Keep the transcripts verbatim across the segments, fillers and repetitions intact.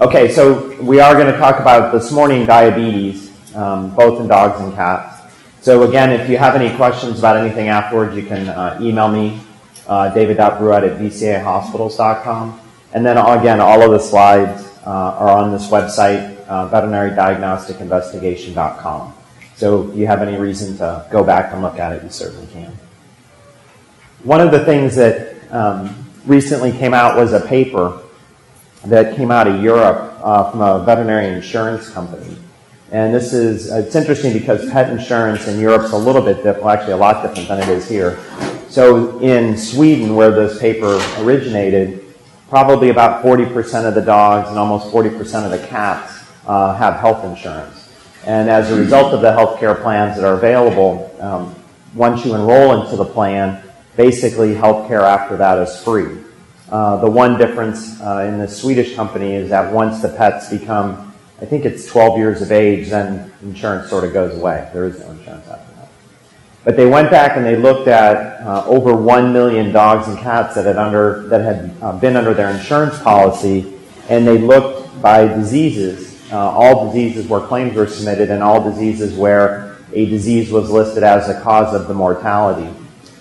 Okay, so we are going to talk about this morning diabetes, um, both in dogs and cats. So again, if you have any questions about anything afterwards, you can uh, email me, uh, david dot bruyette at v c a hospitals dot com. And then again, all of the slides uh, are on this website, uh, veterinary diagnostic investigation dot com. So if you have any reason to go back and look at it, you certainly can. One of the things that um, recently came out was a paper that came out of Europe uh, from a veterinary insurance company. And this is, it's interesting because pet insurance in Europe's a little bit different, well, actually a lot different than it is here. So in Sweden, where this paper originated, probably about forty percent of the dogs and almost forty percent of the cats uh, have health insurance. And as a result of the healthcare plans that are available, um, once you enroll into the plan, basically healthcare after that is free. Uh, the one difference uh, in the Swedish company is that once the pets become, I think it's twelve years of age, then insurance sort of goes away. There is no insurance after that. But they went back and they looked at uh, over one million dogs and cats that had, under, that had uh, been under their insurance policy, and they looked by diseases, uh, all diseases where claims were submitted and all diseases where a disease was listed as the cause of the mortality.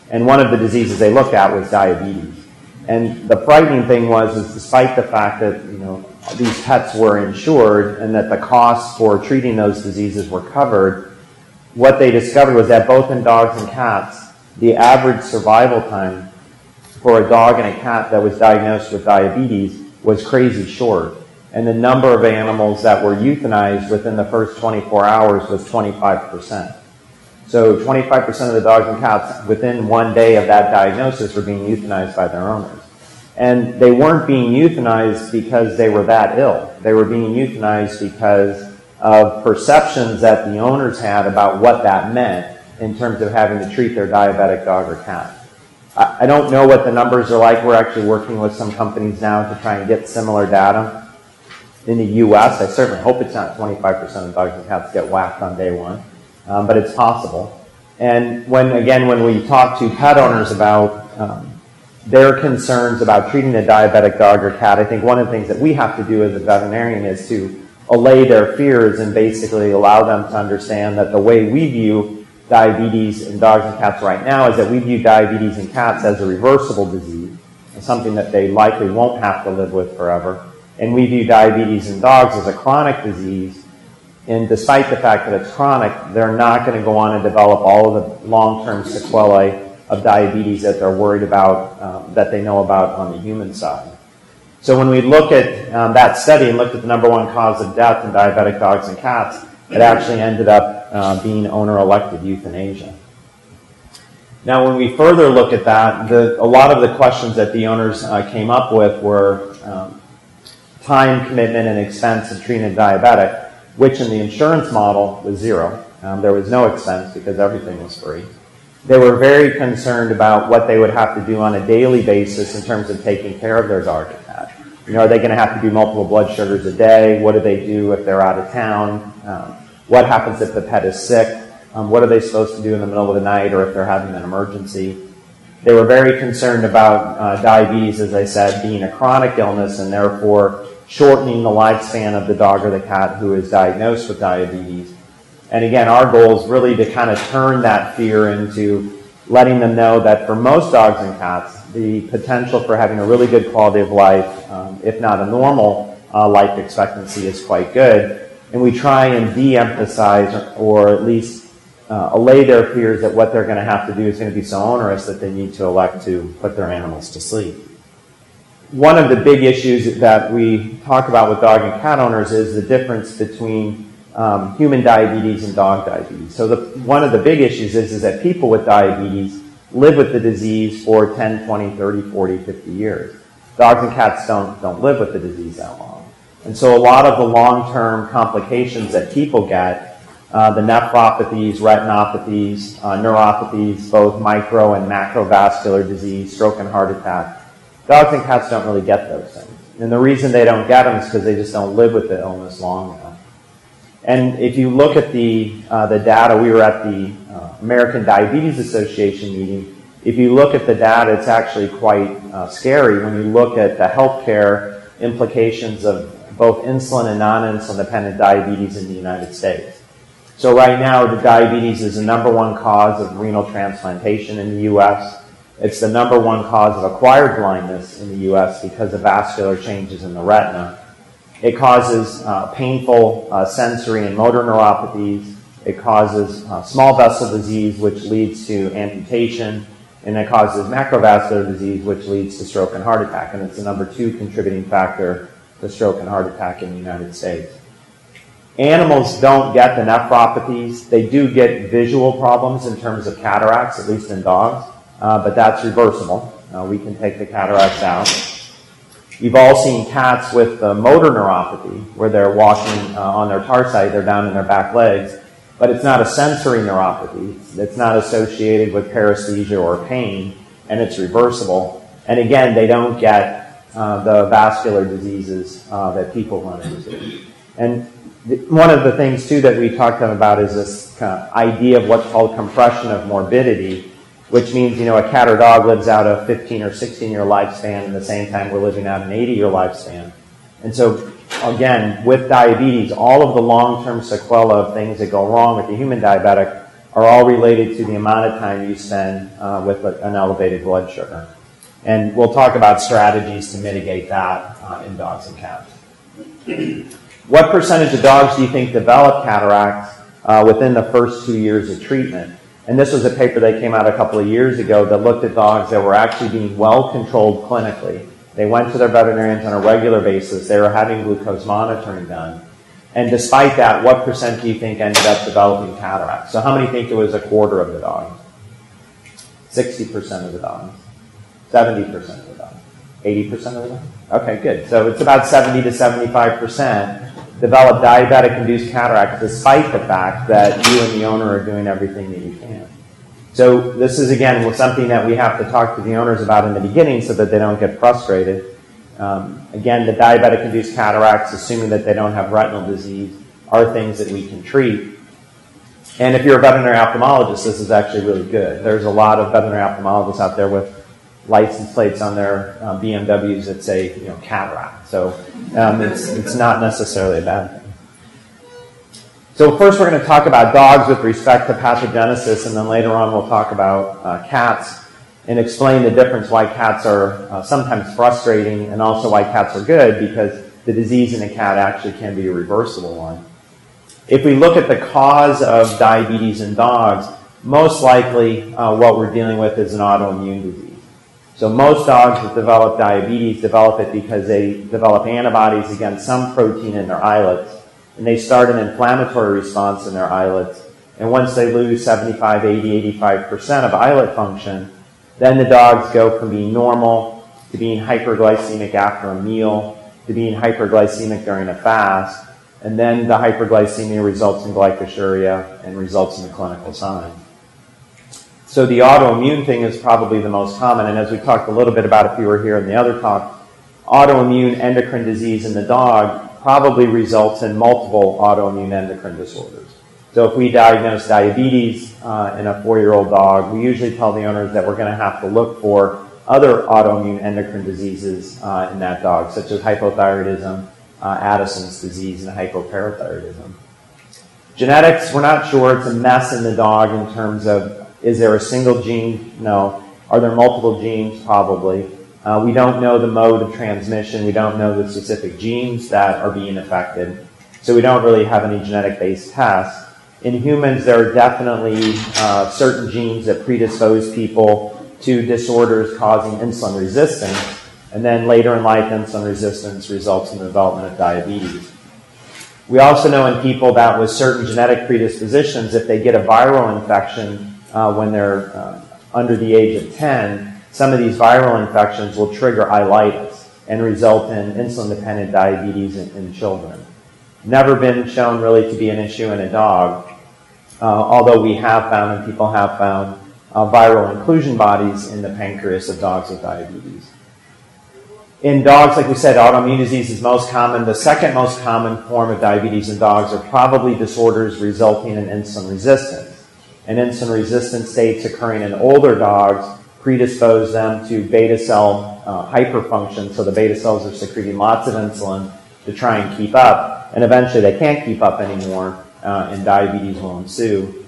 And one of the diseases they looked at was diabetes. And the frightening thing was, is despite the fact that, you know, these pets were insured and that the costs for treating those diseases were covered, what they discovered was that both in dogs and cats, the average survival time for a dog and a cat that was diagnosed with diabetes was crazy short. And the number of animals that were euthanized within the first twenty-four hours was twenty-five percent. So twenty-five percent of the dogs and cats within one day of that diagnosis were being euthanized by their owners. And they weren't being euthanized because they were that ill. They were being euthanized because of perceptions that the owners had about what that meant in terms of having to treat their diabetic dog or cat. I don't know what the numbers are like. We're actually working with some companies now to try and get similar data. In the U S, I certainly hope it's not twenty-five percent of dogs and cats get whacked on day one. Um, but it's possible. And when, again, when we talk to pet owners about um, their concerns about treating a diabetic dog or cat, I think one of the things that we have to do as a veterinarian is to allay their fears and basically allow them to understand that the way we view diabetes in dogs and cats right now is that we view diabetes in cats as a reversible disease, something that they likely won't have to live with forever. And we view diabetes in dogs as a chronic disease. And despite the fact that it's chronic, they're not going to go on and develop all of the long-term sequelae of diabetes that they're worried about, um, that they know about on the human side. So when we look at um, that study and looked at the number one cause of death in diabetic dogs and cats, it actually ended up uh, being owner-elected euthanasia. Now when we further look at that, the, a lot of the questions that the owners uh, came up with were um, time, commitment, and expense of treating a diabetic, which in the insurance model was zero. Um, there was no expense because everything was free. They were very concerned about what they would have to do on a daily basis in terms of taking care of their dog and cat. You know, are they going to have to do multiple blood sugars a day? What do they do if they're out of town? Um, what happens if the pet is sick? Um, what are they supposed to do in the middle of the night or if they're having an emergency? They were very concerned about uh, diabetes, as I said, being a chronic illness and therefore shortening the lifespan of the dog or the cat who is diagnosed with diabetes. And again, our goal is really to kind of turn that fear into letting them know that for most dogs and cats, the potential for having a really good quality of life, um, if not a normal uh, life expectancy, is quite good. And we try and de-emphasize or, or at least uh, allay their fears that what they're going to have to do is going to be so onerous that they need to elect to put their animals to sleep. One of the big issues that we talk about with dog and cat owners is the difference between um, human diabetes and dog diabetes. So the, one of the big issues is, is that people with diabetes live with the disease for ten, twenty, thirty, forty, fifty years. Dogs and cats don't, don't live with the disease that long. And so a lot of the long-term complications that people get, uh, the nephropathies, retinopathies, uh, neuropathies, both micro and macrovascular disease, stroke and heart attack, dogs and cats don't really get those things. And the reason they don't get them is because they just don't live with the illness long enough. And if you look at the, uh, the data, we were at the uh, American Diabetes Association meeting, If you look at the data, it's actually quite uh, scary when you look at the healthcare implications of both insulin and non-insulin dependent diabetes in the United States. So right now, the diabetes is the number one cause of renal transplantation in the U S. It's the number one cause of acquired blindness in the U S because of vascular changes in the retina. It causes uh, painful uh, sensory and motor neuropathies. It causes uh, small vessel disease, which leads to amputation. And it causes macrovascular disease, which leads to stroke and heart attack. And it's the number two contributing factor to stroke and heart attack in the United States. Animals don't get the nephropathies. They do get visual problems in terms of cataracts, at least in dogs. Uh, but that's reversible. Uh, we can take the cataracts out. You've all seen cats with the motor neuropathy, where they're walking uh, on their tarsi, they're down in their back legs. But it's not a sensory neuropathy. It's not associated with paresthesia or pain, and it's reversible. And again, they don't get uh, the vascular diseases uh, that people run into. And one of the things, too, that we talked about is this kind of idea of what's called compression of morbidity, which means, you know, a cat or dog lives out a fifteen or sixteen year lifespan, and at the same time we're living out an eighty year lifespan. And so, again, with diabetes, all of the long-term sequelae of things that go wrong with the human diabetic are all related to the amount of time you spend uh, with an elevated blood sugar. And we'll talk about strategies to mitigate that uh, in dogs and cats. What percentage of dogs do you think develop cataracts uh, within the first two years of treatment? And this was a paper that came out a couple of years ago that looked at dogs that were actually being well-controlled clinically. They went to their veterinarians on a regular basis. They were having glucose monitoring done. And despite that, what percent do you think ended up developing cataracts? So how many think it was a quarter of the dogs? sixty percent of the dogs. seventy percent of the dogs. eighty percent of the dogs? Okay, good. So it's about seventy to seventy-five percent develop diabetic-induced cataracts despite the fact that you and the owner are doing everything that you can. So this is, again, something that we have to talk to the owners about in the beginning so that they don't get frustrated. Um, again, the diabetic-induced cataracts, assuming that they don't have retinal disease, are things that we can treat. And if you're a veterinary ophthalmologist, this is actually really good. There's a lot of veterinary ophthalmologists out there with license plates on their uh, B M Ws that say, you know, cataract. So um, it's, it's not necessarily a bad thing. So first we're going to talk about dogs with respect to pathogenesis, and then later on we'll talk about uh, cats and explain the difference why cats are uh, sometimes frustrating and also why cats are good, because the disease in a cat actually can be a reversible one. If we look at the cause of diabetes in dogs, most likely uh, what we're dealing with is an autoimmune disease. So most dogs that develop diabetes develop it because they develop antibodies against some protein in their islets. And they start an inflammatory response in their islets. And once they lose seventy-five, eighty, eighty-five percent of islet function, then the dogs go from being normal to being hyperglycemic after a meal, to being hyperglycemic during a fast, and then the hyperglycemia results in glycosuria and results in the clinical sign. So the autoimmune thing is probably the most common, and as we talked a little bit about if you were here in the other talk, autoimmune endocrine disease in the dog probably results in multiple autoimmune endocrine disorders. So if we diagnose diabetes uh, in a four year old dog, we usually tell the owners that we're going to have to look for other autoimmune endocrine diseases uh, in that dog, such as hypothyroidism, uh, Addison's disease, and hypoparathyroidism. Genetics, we're not sure. It's a mess in the dog in terms of, is there a single gene? No. Are there multiple genes? Probably. Uh, we don't know the mode of transmission. We don't know the specific genes that are being affected. So we don't really have any genetic-based tests. In humans, there are definitely uh, certain genes that predispose people to disorders causing insulin resistance. And then later in life, insulin resistance results in the development of diabetes. We also know in people that with certain genetic predispositions, if they get a viral infection uh, when they're uh, under the age of ten, some of these viral infections will trigger ileitis and result in insulin-dependent diabetes in, in children. Never been shown really to be an issue in a dog, uh, although we have found, and people have found, uh, viral inclusion bodies in the pancreas of dogs with diabetes. In dogs, like we said, autoimmune disease is most common. The second most common form of diabetes in dogs are probably disorders resulting in insulin resistance. And insulin resistant states occurring in older dogs predispose them to beta cell uh, hyperfunction, so the beta cells are secreting lots of insulin to try and keep up, and eventually they can't keep up anymore, uh, and diabetes will ensue.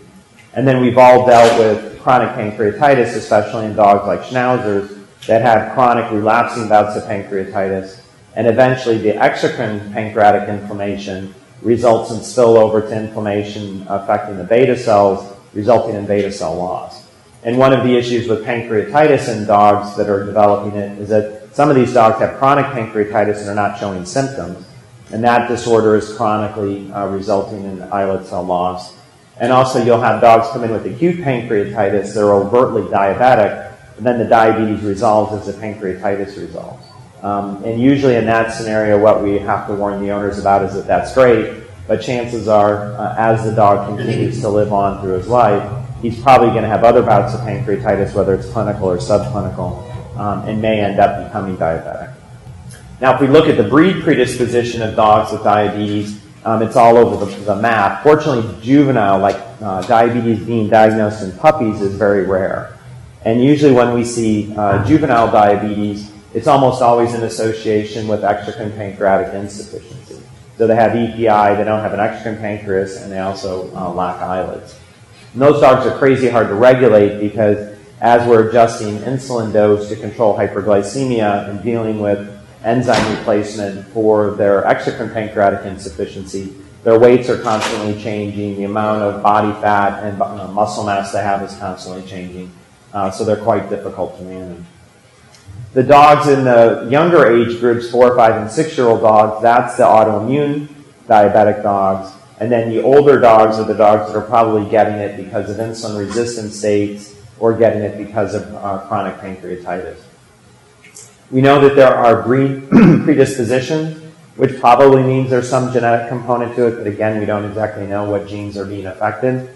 And then we've all dealt with chronic pancreatitis, especially in dogs like schnauzers, that have chronic relapsing bouts of pancreatitis, and eventually the exocrine pancreatic inflammation results in spillover to inflammation affecting the beta cells, resulting in beta cell loss. And one of the issues with pancreatitis in dogs that are developing it is that some of these dogs have chronic pancreatitis and are not showing symptoms, and that disorder is chronically uh, resulting in islet cell loss. And also you'll have dogs come in with acute pancreatitis that are overtly diabetic, and then the diabetes resolves as the pancreatitis resolves. Um, and usually in that scenario, what we have to warn the owners about is that that's great, but chances are, uh, as the dog continues to live on through his life, he's probably going to have other bouts of pancreatitis, whether it's clinical or subclinical, um, and may end up becoming diabetic. Now, if we look at the breed predisposition of dogs with diabetes, um, it's all over the, the map. Fortunately, juvenile, like uh, diabetes being diagnosed in puppies, is very rare. And usually when we see uh, juvenile diabetes, it's almost always in association with exocrine pancreatic insufficiency. So they have E P I, they don't have an exocrine pancreas, and they also uh, lack islets. And those dogs are crazy hard to regulate because as we're adjusting insulin dose to control hyperglycemia and dealing with enzyme replacement for their exocrine pancreatic insufficiency, their weights are constantly changing, the amount of body fat and uh, muscle mass they have is constantly changing, uh, so they're quite difficult to manage. The dogs in the younger age groups, four, five, and six-year-old dogs, that's the autoimmune diabetic dogs. And then the older dogs are the dogs that are probably getting it because of insulin-resistant states or getting it because of uh, chronic pancreatitis. We know that there are breed predispositions, which probably means there's some genetic component to it, but again, we don't exactly know what genes are being affected.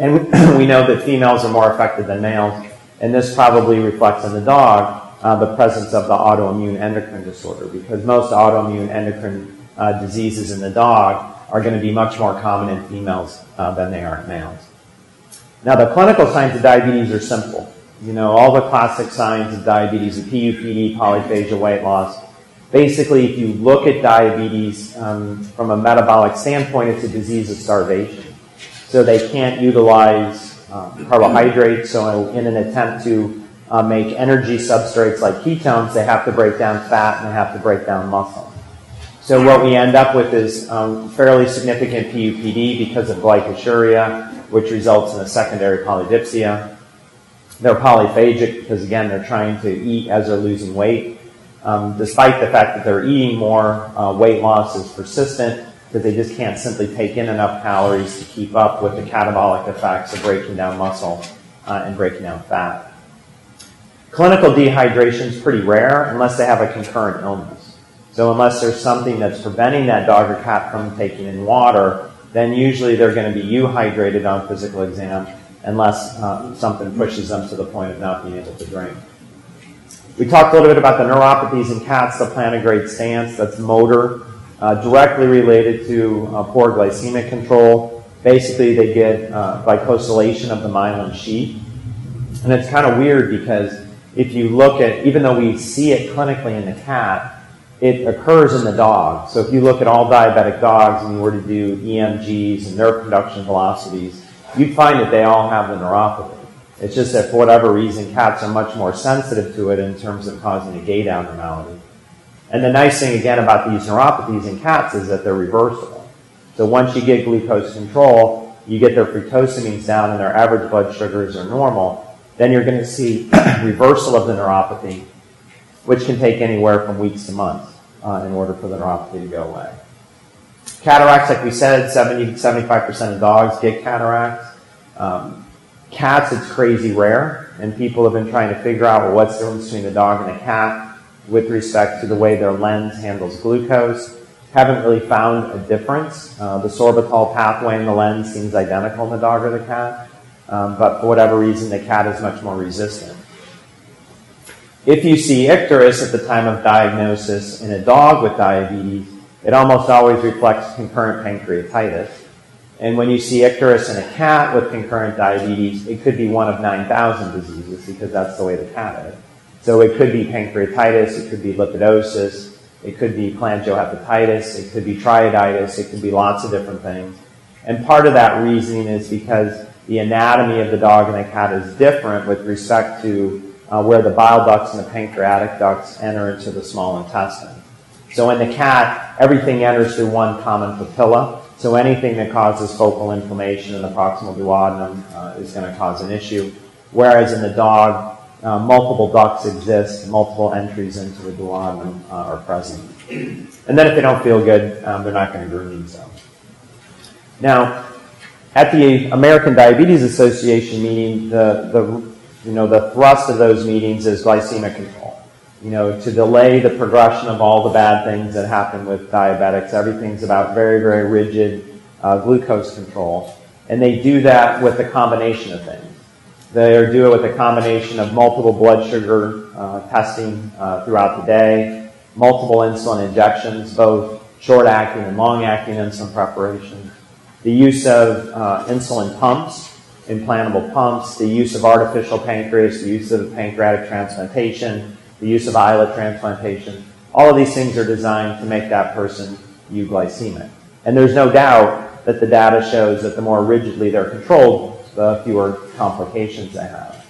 And we, we know that females are more affected than males. And this probably reflects in the dog uh, the presence of the autoimmune endocrine disorder, because most autoimmune endocrine uh, diseases in the dog are going to be much more common in females uh, than they are in males. Now, the clinical signs of diabetes are simple. You know, all the classic signs of diabetes, the P U P D, polyphagia, weight loss. Basically, if you look at diabetes um, from a metabolic standpoint, it's a disease of starvation. So they can't utilize Um, carbohydrates, so in an attempt to uh, make energy substrates like ketones, they have to break down fat and they have to break down muscle. So what we end up with is um, fairly significant P U P D because of glycosuria, which results in a secondary polydipsia. They're polyphagic because, again, they're trying to eat as they're losing weight. Um, despite the fact that they're eating more, uh, weight loss is persistent, because they just can't simply take in enough calories to keep up with the catabolic effects of breaking down muscle uh, and breaking down fat. Clinical dehydration is pretty rare unless they have a concurrent illness. So unless there's something that's preventing that dog or cat from taking in water, then usually they're going to be euhydrated on physical exam unless uh, something pushes them to the point of not being able to drink. We talked a little bit about the neuropathies in cats, the plantigrade stance, that's motor. Uh, directly related to uh, poor glycemic control. Basically, they get uh, glycosylation of the myelin sheath. And it's kind of weird because if you look at, even though we see it clinically in the cat, it occurs in the dog. So if you look at all diabetic dogs and you were to do E M Gs and nerve conduction velocities, you'd find that they all have the neuropathy. It's just that for whatever reason, cats are much more sensitive to it in terms of causing a gait abnormality. And the nice thing, again, about these neuropathies in cats is that they're reversible. So once you get glucose control, you get their fructosamines down and their average blood sugars are normal, then you're going to see reversal of the neuropathy, which can take anywhere from weeks to months uh, in order for the neuropathy to go away. Cataracts, like we said, seventy to seventy-five percent of dogs get cataracts. Um, cats, it's crazy rare, and people have been trying to figure out, well, what's the difference between the dog and the cat with respect to the way their lens handles glucose. Haven't really found a difference. Uh, the sorbitol pathway in the lens seems identical in the dog or the cat, um, but for whatever reason, the cat is much more resistant. If you see icterus at the time of diagnosis in a dog with diabetes, it almost always reflects concurrent pancreatitis. And when you see icterus in a cat with concurrent diabetes, it could be one of nine thousand diseases because that's the way the cat is. So it could be pancreatitis, it could be lipidosis, it could be cholangiohepatitis, it could be triaditis, it could be lots of different things. And part of that reasoning is because the anatomy of the dog and the cat is different with respect to uh, where the bile ducts and the pancreatic ducts enter into the small intestine. So in the cat, everything enters through one common papilla. So anything that causes focal inflammation in the proximal duodenum uh, is going to cause an issue. Whereas in the dog, uh, multiple ducts exist, multiple entries into the duodenum uh, are present. And then if they don't feel good, um, they're not going to groom themselves. Now, at the American Diabetes Association meeting, the, the, you know, the thrust of those meetings is glycemic control. You know, to delay the progression of all the bad things that happen with diabetics. Everything's about very, very rigid uh, glucose control. And they do that with a combination of things. They do it with a combination of multiple blood sugar uh, testing uh, throughout the day, multiple insulin injections, both short-acting and long-acting insulin preparation, the use of uh, insulin pumps, implantable pumps, the use of artificial pancreas, the use of pancreatic transplantation, the use of islet transplantation. All of these things are designed to make that person euglycemic. And there's no doubt that the data shows that the more rigidly they're controlled, the fewer complications they have.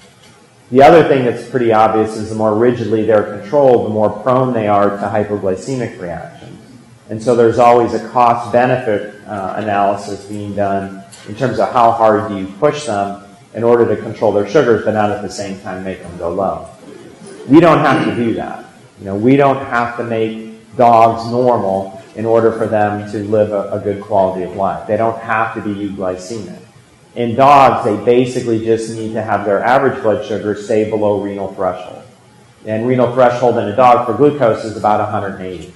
The other thing that's pretty obvious is the more rigidly they're controlled, the more prone they are to hypoglycemic reactions. And so there's always a cost-benefit uh, analysis being done in terms of how hard do you push them in order to control their sugars, but not at the same time make them go low. We don't have to do that. You know, we don't have to make dogs normal in order for them to live a, a good quality of life. They don't have to be euglycemic. In dogs, they basically just need to have their average blood sugar stay below renal threshold. And renal threshold in a dog for glucose is about one hundred eighty.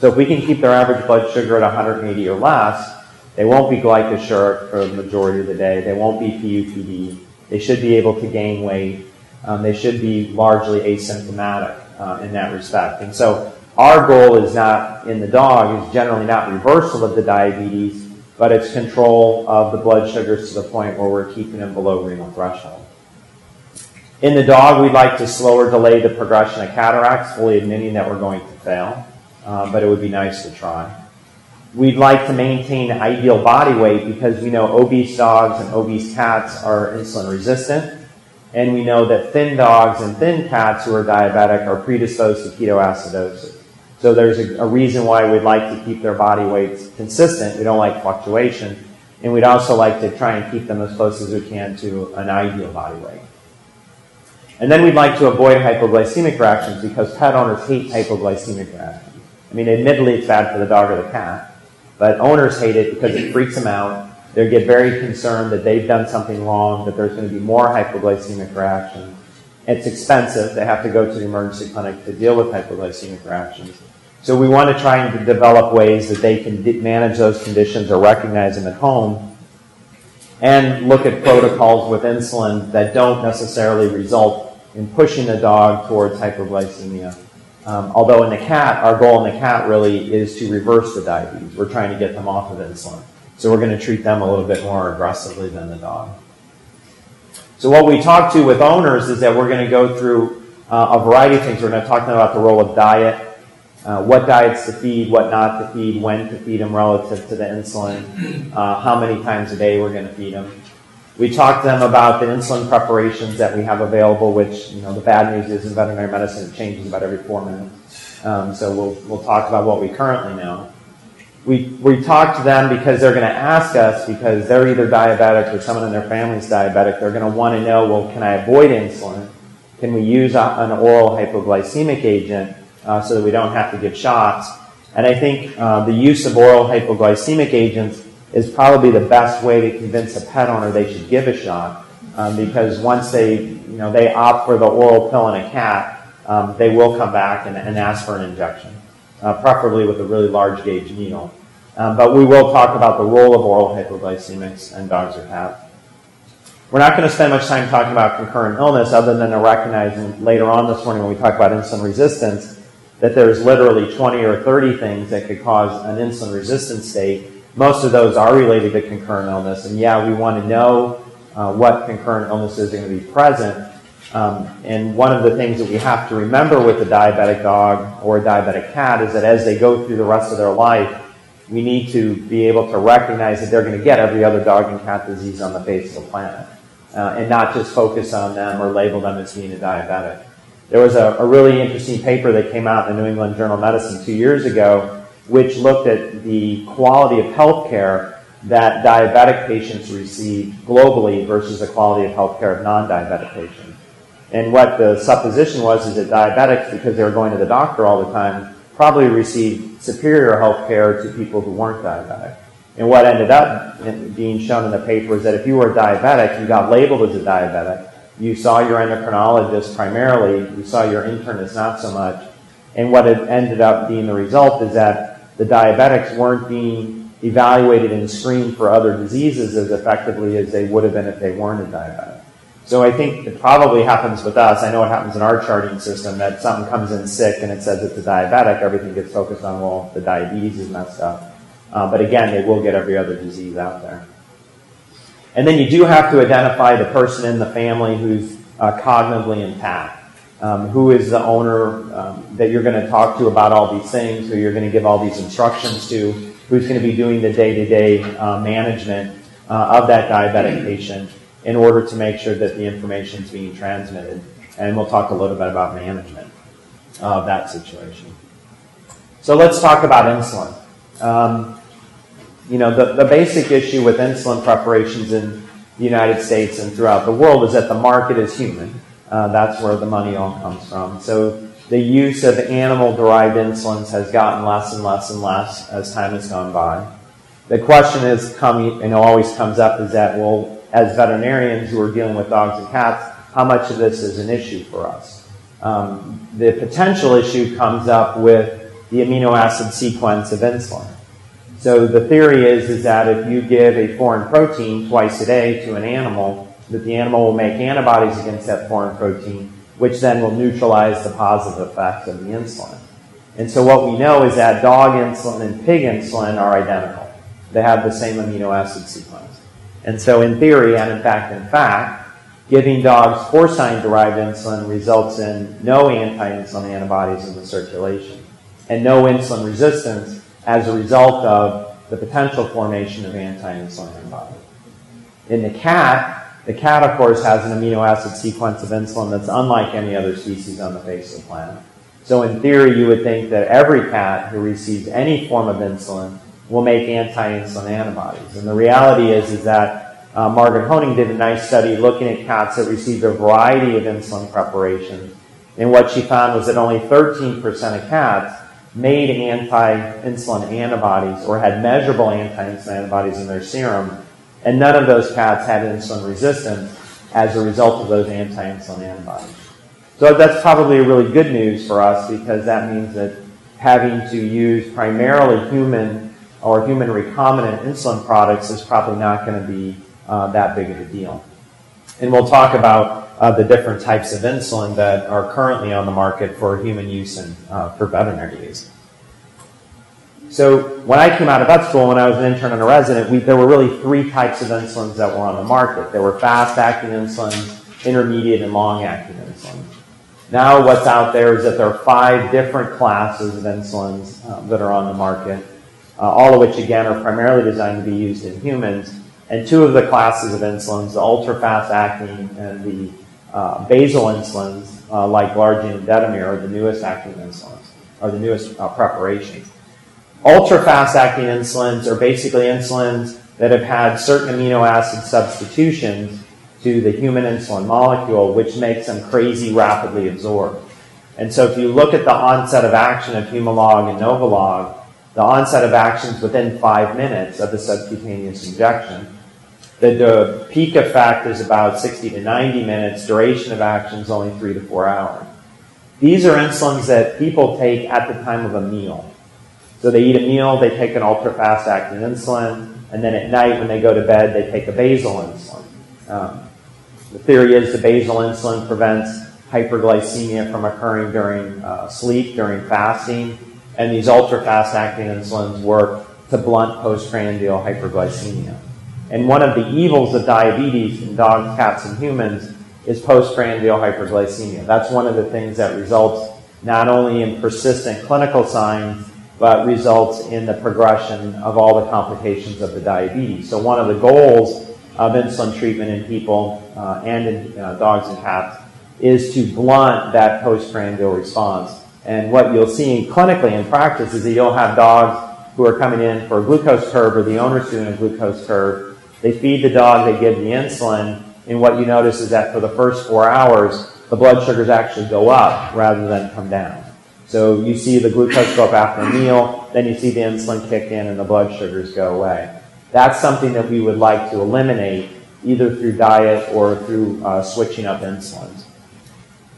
So if we can keep their average blood sugar at one hundred eighty or less, they won't be glycosuric for the majority of the day. They won't be P U P D. They should be able to gain weight. Um, they should be largely asymptomatic uh, in that respect. And so our goal is not, in the dog, is generally not reversal of the diabetes, but it's control of the blood sugars to the point where we're keeping them below renal threshold. In the dog, we'd like to slow or delay the progression of cataracts, fully admitting that we're going to fail, uh, but it would be nice to try. We'd like to maintain ideal body weight because we know obese dogs and obese cats are insulin resistant. And we know that thin dogs and thin cats who are diabetic are predisposed to ketoacidosis. So there's a, a reason why we'd like to keep their body weights consistent. We don't like fluctuation. And we'd also like to try and keep them as close as we can to an ideal body weight. And then we'd like to avoid hypoglycemic reactions because pet owners hate hypoglycemic reactions. I mean, admittedly, it's bad for the dog or the cat, but owners hate it because it freaks them out. They get very concerned that they've done something wrong, that there's going to be more hypoglycemic reactions. It's expensive. They have to go to the emergency clinic to deal with hypoglycemic reactions. So we want to try and develop ways that they can manage those conditions or recognize them at home and look at protocols with insulin that don't necessarily result in pushing the dog towards hypoglycemia. Um, although in the cat, our goal in the cat really is to reverse the diabetes. We're trying to get them off of insulin. So we're going to treat them a little bit more aggressively than the dog. So what we talk to with owners is that we're going to go through uh, a variety of things. We're going to talk to them about the role of diet, uh, what diets to feed, what not to feed, when to feed them relative to the insulin, uh, how many times a day we're going to feed them. We talk to them about the insulin preparations that we have available, which, you know, the bad news is in veterinary medicine it changes about every four minutes. Um, so we'll, we'll talk about what we currently know. We, we talk to them because they're going to ask us, because they're either diabetic or someone in their family's diabetic, they're going to want to know, well, can I avoid insulin? Can we use a, an oral hypoglycemic agent uh, so that we don't have to give shots? And I think uh, the use of oral hypoglycemic agents is probably the best way to convince a pet owner they should give a shot um, because once they, you know, they opt for the oral pill in a cat, um, they will come back and, and ask for an injection. Uh, preferably with a really large gauge needle. Um, but we will talk about the role of oral hypoglycemics in dogs or cats. We're not going to spend much time talking about concurrent illness other than to recognize later on this morning when we talk about insulin resistance that there's literally twenty or thirty things that could cause an insulin resistant state most of those are related to concurrent illness. And yeah, we want to know uh, what concurrent illnesses are going to be present. Um, and one of the things that we have to remember with a diabetic dog or a diabetic cat is that as they go through the rest of their life, we need to be able to recognize that they're going to get every other dog and cat disease on the face of the planet, uh, and not just focus on them or label them as being a diabetic. There was a, a really interesting paper that came out in the New England Journal of Medicine two years ago, which looked at the quality of health care that diabetic patients receive globally versus the quality of health care of non-diabetic patients. And what the supposition was is that diabetics, because they were going to the doctor all the time, probably received superior health care to people who weren't diabetic. And what ended up being shown in the paper is that if you were diabetic, you got labeled as a diabetic, you saw your endocrinologist primarily, you saw your internist not so much, and what it ended up being the result is that the diabetics weren't being evaluated and screened for other diseases as effectively as they would have been if they weren't a diabetic. So I think it probably happens with us. I know it happens in our charting system that something comes in sick and it says it's a diabetic. Everything gets focused on, well, the diabetes is messed up. Uh, but again, they will get every other disease out there. And then you do have to identify the person in the family who's uh, cognitively intact. Um, who is the owner um, that you're going to talk to about all these things, who you're going to give all these instructions to, who's going to be doing the day-to-day uh, management uh, of that diabetic patient, in order to make sure that the information is being transmitted. And we'll talk a little bit about management of that situation. So let's talk about insulin. Um, you know, the, the basic issue with insulin preparations in the United States and throughout the world is that the market is human. Uh, that's where the money all comes from. So the use of animal-derived insulins has gotten less and less and less as time has gone by. The question is coming, and always comes up, is that, well, as veterinarians who are dealing with dogs and cats, how much of this is an issue for us? Um, the potential issue comes up with the amino acid sequence of insulin. So the theory is, is that if you give a foreign protein twice a day to an animal, that the animal will make antibodies against that foreign protein, which then will neutralize the positive effects of the insulin. And so what we know is that dog insulin and pig insulin are identical. They have the same amino acid sequence. And so in theory, and in fact, in fact, giving dogs porcine-derived insulin results in no anti-insulin antibodies in the circulation and no insulin resistance as a result of the potential formation of anti-insulin antibodies. In the cat, the cat, of course, has an amino acid sequence of insulin that's unlike any other species on the face of the planet. So in theory, you would think that every cat who receives any form of insulin will make anti-insulin antibodies. And the reality is, is that uh, Margaret Honing did a nice study looking at cats that received a variety of insulin preparations. And what she found was that only thirteen percent of cats made anti-insulin antibodies or had measurable anti-insulin antibodies in their serum. And none of those cats had insulin resistance as a result of those anti-insulin antibodies. So that's probably really good news for us, because that means that having to use primarily human or human recombinant insulin products is probably not going to be uh, that big of a deal. And we'll talk about uh, the different types of insulin that are currently on the market for human use and uh, for veterinary use. So when I came out of vet school, when I was an intern and a resident, we, there were really three types of insulins that were on the market. There were fast-acting insulins, intermediate, and long-acting insulins. Now what's out there is that there are five different classes of insulins uh, that are on the market. Uh, all of which, again, are primarily designed to be used in humans. And two of the classes of insulins, the ultra-fast-acting and the uh, basal insulins, uh, like Glargine and Detemir, are the newest acting insulins, are the newest uh, preparations. Ultra-fast-acting insulins are basically insulins that have had certain amino acid substitutions to the human insulin molecule, which makes them crazy rapidly absorbed. And so if you look at the onset of action of Humalog and Novolog, the onset of actions within five minutes of the subcutaneous injection. The, the peak effect is about sixty to ninety minutes. Duration of action is only three to four hours. These are insulins that people take at the time of a meal. So they eat a meal, they take an ultra-fast-acting insulin, and then at night when they go to bed, they take a basal insulin. Um, the theory is the basal insulin prevents hyperglycemia from occurring during uh, sleep, during fasting, and these ultra-fast-acting insulins work to blunt postprandial hyperglycemia. And one of the evils of diabetes in dogs, cats, and humans is postprandial hyperglycemia. That's one of the things that results not only in persistent clinical signs, but results in the progression of all the complications of the diabetes. So one of the goals of insulin treatment in people uh, and in uh, dogs and cats is to blunt that postprandial response. And what you'll see clinically in practice is that you'll have dogs who are coming in for a glucose curve, or the owner's doing a glucose curve. They feed the dog, they give the insulin, and what you notice is that for the first four hours, the blood sugars actually go up rather than come down. So you see the glucose go up after a meal, then you see the insulin kick in and the blood sugars go away. That's something that we would like to eliminate, either through diet or through uh, switching up insulins.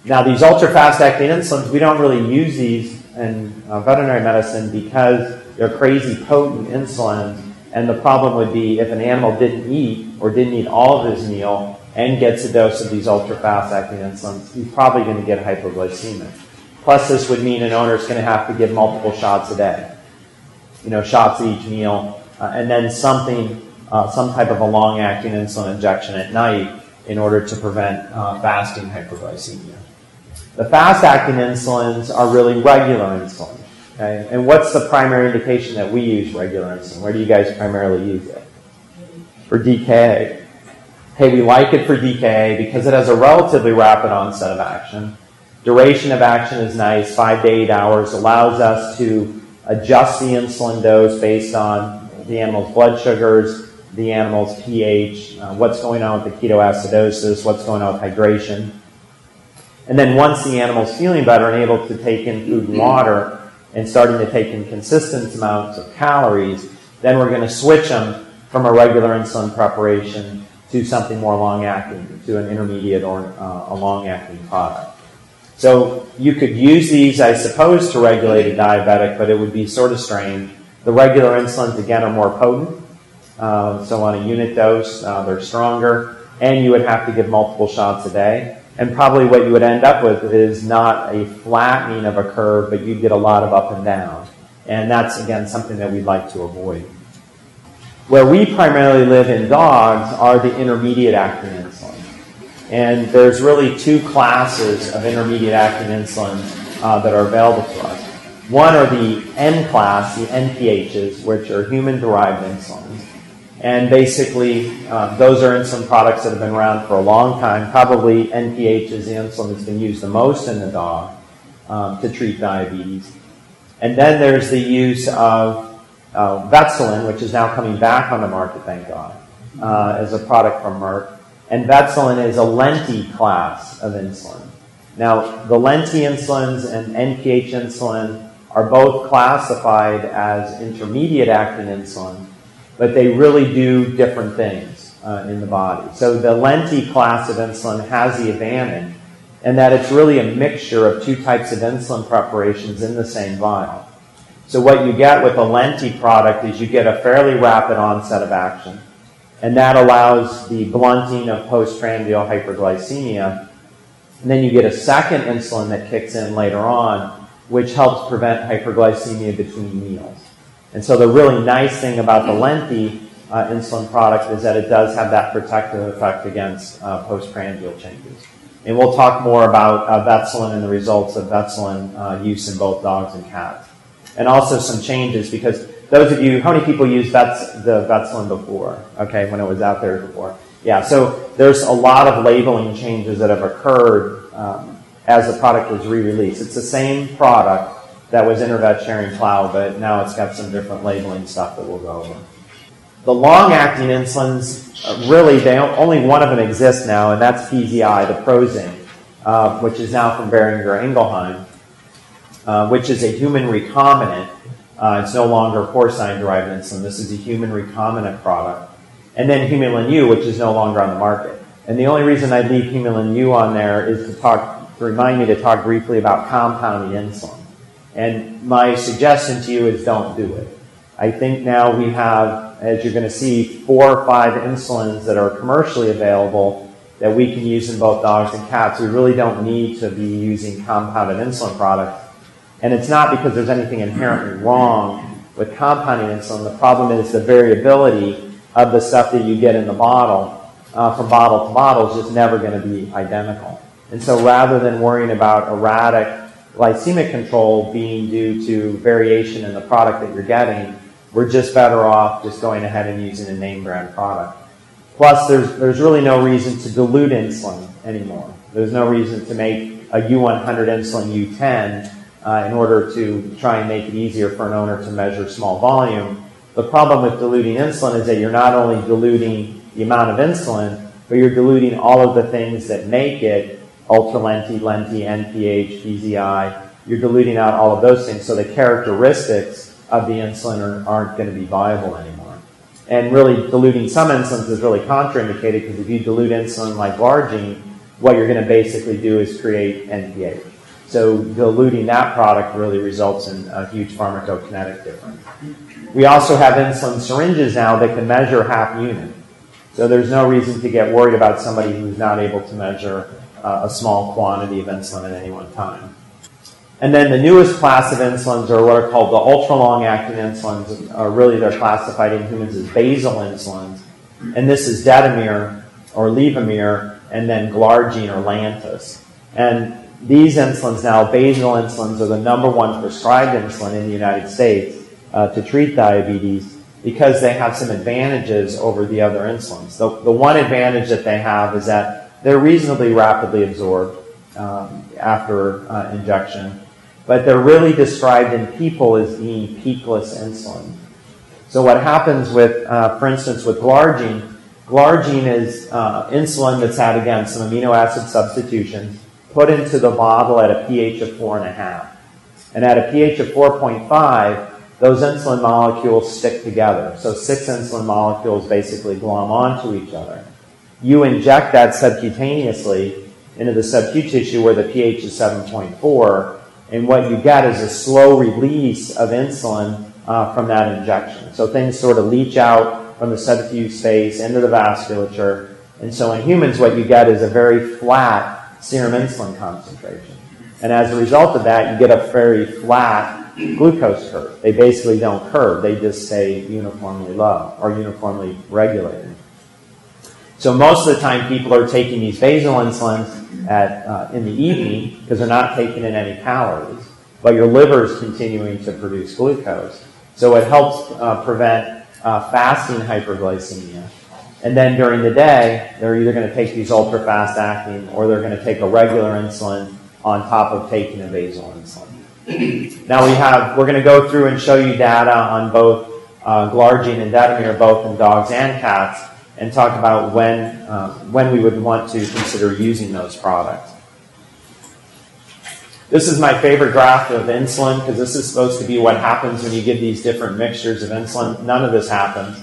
Now, these ultra-fast-acting insulins, we don't really use these in uh, veterinary medicine because they're crazy potent insulins, and the problem would be if an animal didn't eat or didn't eat all of his meal and gets a dose of these ultra-fast-acting insulins, he's probably going to get hyperglycemic. Plus, this would mean an owner's going to have to give multiple shots a day, you know, shots each meal, uh, and then something, uh, some type of a long-acting insulin injection at night in order to prevent uh, fasting hyperglycemia. The fast-acting insulins are really regular insulin. Okay? And what's the primary indication that we use regular insulin? Where do you guys primarily use it? For D K A. Hey, we like it for D K A because it has a relatively rapid onset of action. Duration of action is nice, five to eight hours, allows us to adjust the insulin dose based on the animal's blood sugars, the animal's pH, uh, what's going on with the ketoacidosis, what's going on with hydration. And then once the animal's feeling better and able to take in food and water and starting to take in consistent amounts of calories, then we're going to switch them from a regular insulin preparation to something more long-acting, to an intermediate or uh, a long-acting product. So you could use these, I suppose, to regulate a diabetic, but it would be sort of strange. The regular insulins, again, are more potent. Uh, so on a unit dose, uh, they're stronger, and you would have to give multiple shots a day. And probably what you would end up with is not a flattening of a curve, but you'd get a lot of up and down. And that's, again, something that we'd like to avoid. Where we primarily live in dogs are the intermediate-acting insulin. And there's really two classes of intermediate-acting insulin uh, that are available to us. One are the N class, the N P Hs, which are human-derived insulins. And basically, uh, those are insulin products that have been around for a long time. Probably N P H is the insulin that's been used the most in the dog um, to treat diabetes. And then there's the use of uh, Vetsulin, which is now coming back on the market, thank God, uh, as a product from Merck. And Vetsulin is a Lenti class of insulin. Now, the Lenti insulins and N P H insulin are both classified as intermediate-acting insulin, but they really do different things uh, in the body. So the Lenti class of insulin has the advantage in that it's really a mixture of two types of insulin preparations in the same vial. So what you get with a Lenti product is you get a fairly rapid onset of action, and that allows the blunting of postprandial hyperglycemia. And then you get a second insulin that kicks in later on, which helps prevent hyperglycemia between meals. And so the really nice thing about the Lenti uh, insulin product is that it does have that protective effect against uh, postprandial changes. And we'll talk more about uh, Vetsulin and the results of Vetsulin uh, use in both dogs and cats. And also some changes, because those of you, how many people used Vets, the Vetsulin before? Okay, when it was out there before. Yeah, so there's a lot of labeling changes that have occurred um, as the product was re-released. It's the same product that was Intervet Sharing Plow, but now it's got some different labeling stuff that we'll go over. The long-acting insulins, really, they don't, only one of them exists now, and that's P Z I, the Prozinc, uh, which is now from Beringer-Engelheim, uh, which is a human recombinant. Uh, it's no longer porcine-derived insulin. This is a human recombinant product. And then Humulin U, which is no longer on the market. And the only reason I leave Humulin U on there is to talk, to remind me to talk briefly about compounding insulin. And my suggestion to you is don't do it. I think now we have, as you're going to see, four or five insulins that are commercially available that we can use in both dogs and cats. We really don't need to be using compounded insulin products. And it's not because there's anything inherently wrong with compounding insulin. The problem is the variability of the stuff that you get in the bottle uh, from bottle to bottle is just never going to be identical. And so rather than worrying about erratic glycemic control being due to variation in the product that you're getting, we're just better off just going ahead and using a name brand product. Plus, there's, there's really no reason to dilute insulin anymore. There's no reason to make a U one hundred insulin U ten uh, in order to try and make it easier for an owner to measure small volume. The problem with diluting insulin is that you're not only diluting the amount of insulin, but you're diluting all of the things that make it ultra Lenti, Lenti, N P H, P Z I. You're diluting out all of those things, so the characteristics of the insulin are, aren't going to be viable anymore. And really, diluting some insulins is really contraindicated, because if you dilute insulin like Glargine, what you're going to basically do is create N P H. So diluting that product really results in a huge pharmacokinetic difference. We also have insulin syringes now that can measure half unit. So there's no reason to get worried about somebody who's not able to measure uh, a small quantity of insulin at any one time. And then the newest class of insulins are what are called the ultra-long-acting insulins. Are really, they're classified in humans as basal insulins. And this is Detemir or Levemir, and then Glargine or Lantus. And these insulins now, basal insulins, are the number one prescribed insulin in the United States uh, to treat diabetes, because they have some advantages over the other insulins. The, the one advantage that they have is that they're reasonably rapidly absorbed um, after uh, injection, but they're really described in people as being peakless insulin. So what happens with, uh, for instance, with Glargine, Glargine is uh, insulin that's had, again, some amino acid substitutions put into the bottle at a pH of four point five. And at a pH of four point five, those insulin molecules stick together. So six insulin molecules basically glom onto each other. You inject that subcutaneously into the subcu tissue where the pH is seven point four, and what you get is a slow release of insulin uh, from that injection. So things sort of leach out from the subcu space into the vasculature. And so in humans, what you get is a very flat serum insulin concentration. And as a result of that, you get a very flat glucose curve. They basically don't curve. They just stay uniformly low or uniformly regulated. So most of the time, people are taking these basal insulins at, uh, in the evening, because they're not taking in any calories, but your liver is continuing to produce glucose. So it helps uh, prevent Uh, fasting hyperglycemia. And then during the day, they're either going to take these ultra-fast acting, or they're going to take a regular insulin on top of taking a basal insulin. Now we have, we're going to go through and show you data on both uh, Glargine and Detemir, both in dogs and cats, and talk about when, uh, when we would want to consider using those products. This is my favorite graph of insulin, because this is supposed to be what happens when you give these different mixtures of insulin. None of this happens.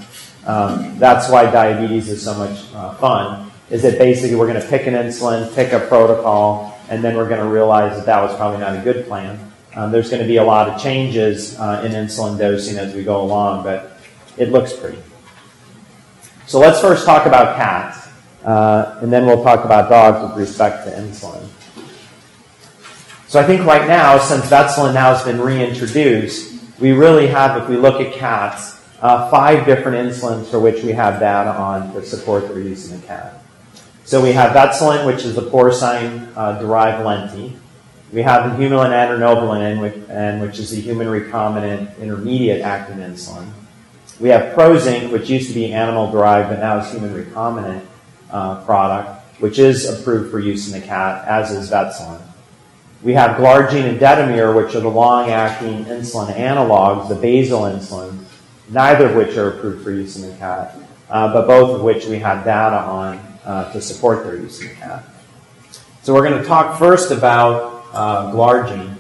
Um, that's why diabetes is so much uh, fun, is that basically we're going to pick an insulin, pick a protocol, and then we're going to realize that that was probably not a good plan. Um, there's going to be a lot of changes uh, in insulin dosing as we go along, but it looks pretty. So let's first talk about cats, uh, and then we'll talk about dogs with respect to insulin. So I think right now, since Vetsulin now has been reintroduced, we really have, if we look at cats, uh, five different insulins for which we have data on to support their use in the cat. So we have Vetsulin, which is the porcine-derived uh, Lenti. We have the Humulin and Novolin, which is the human recombinant intermediate-acting insulin. We have Prozinc, which used to be animal-derived, but now is human recombinant uh, product, which is approved for use in the cat, as is Vetsulin. We have Glargine and Detemir, which are the long-acting insulin analogs, the basal insulin, neither of which are approved for use in the cat, uh, but both of which we have data on uh, to support their use in the cat. So we're going to talk first about uh, Glargine.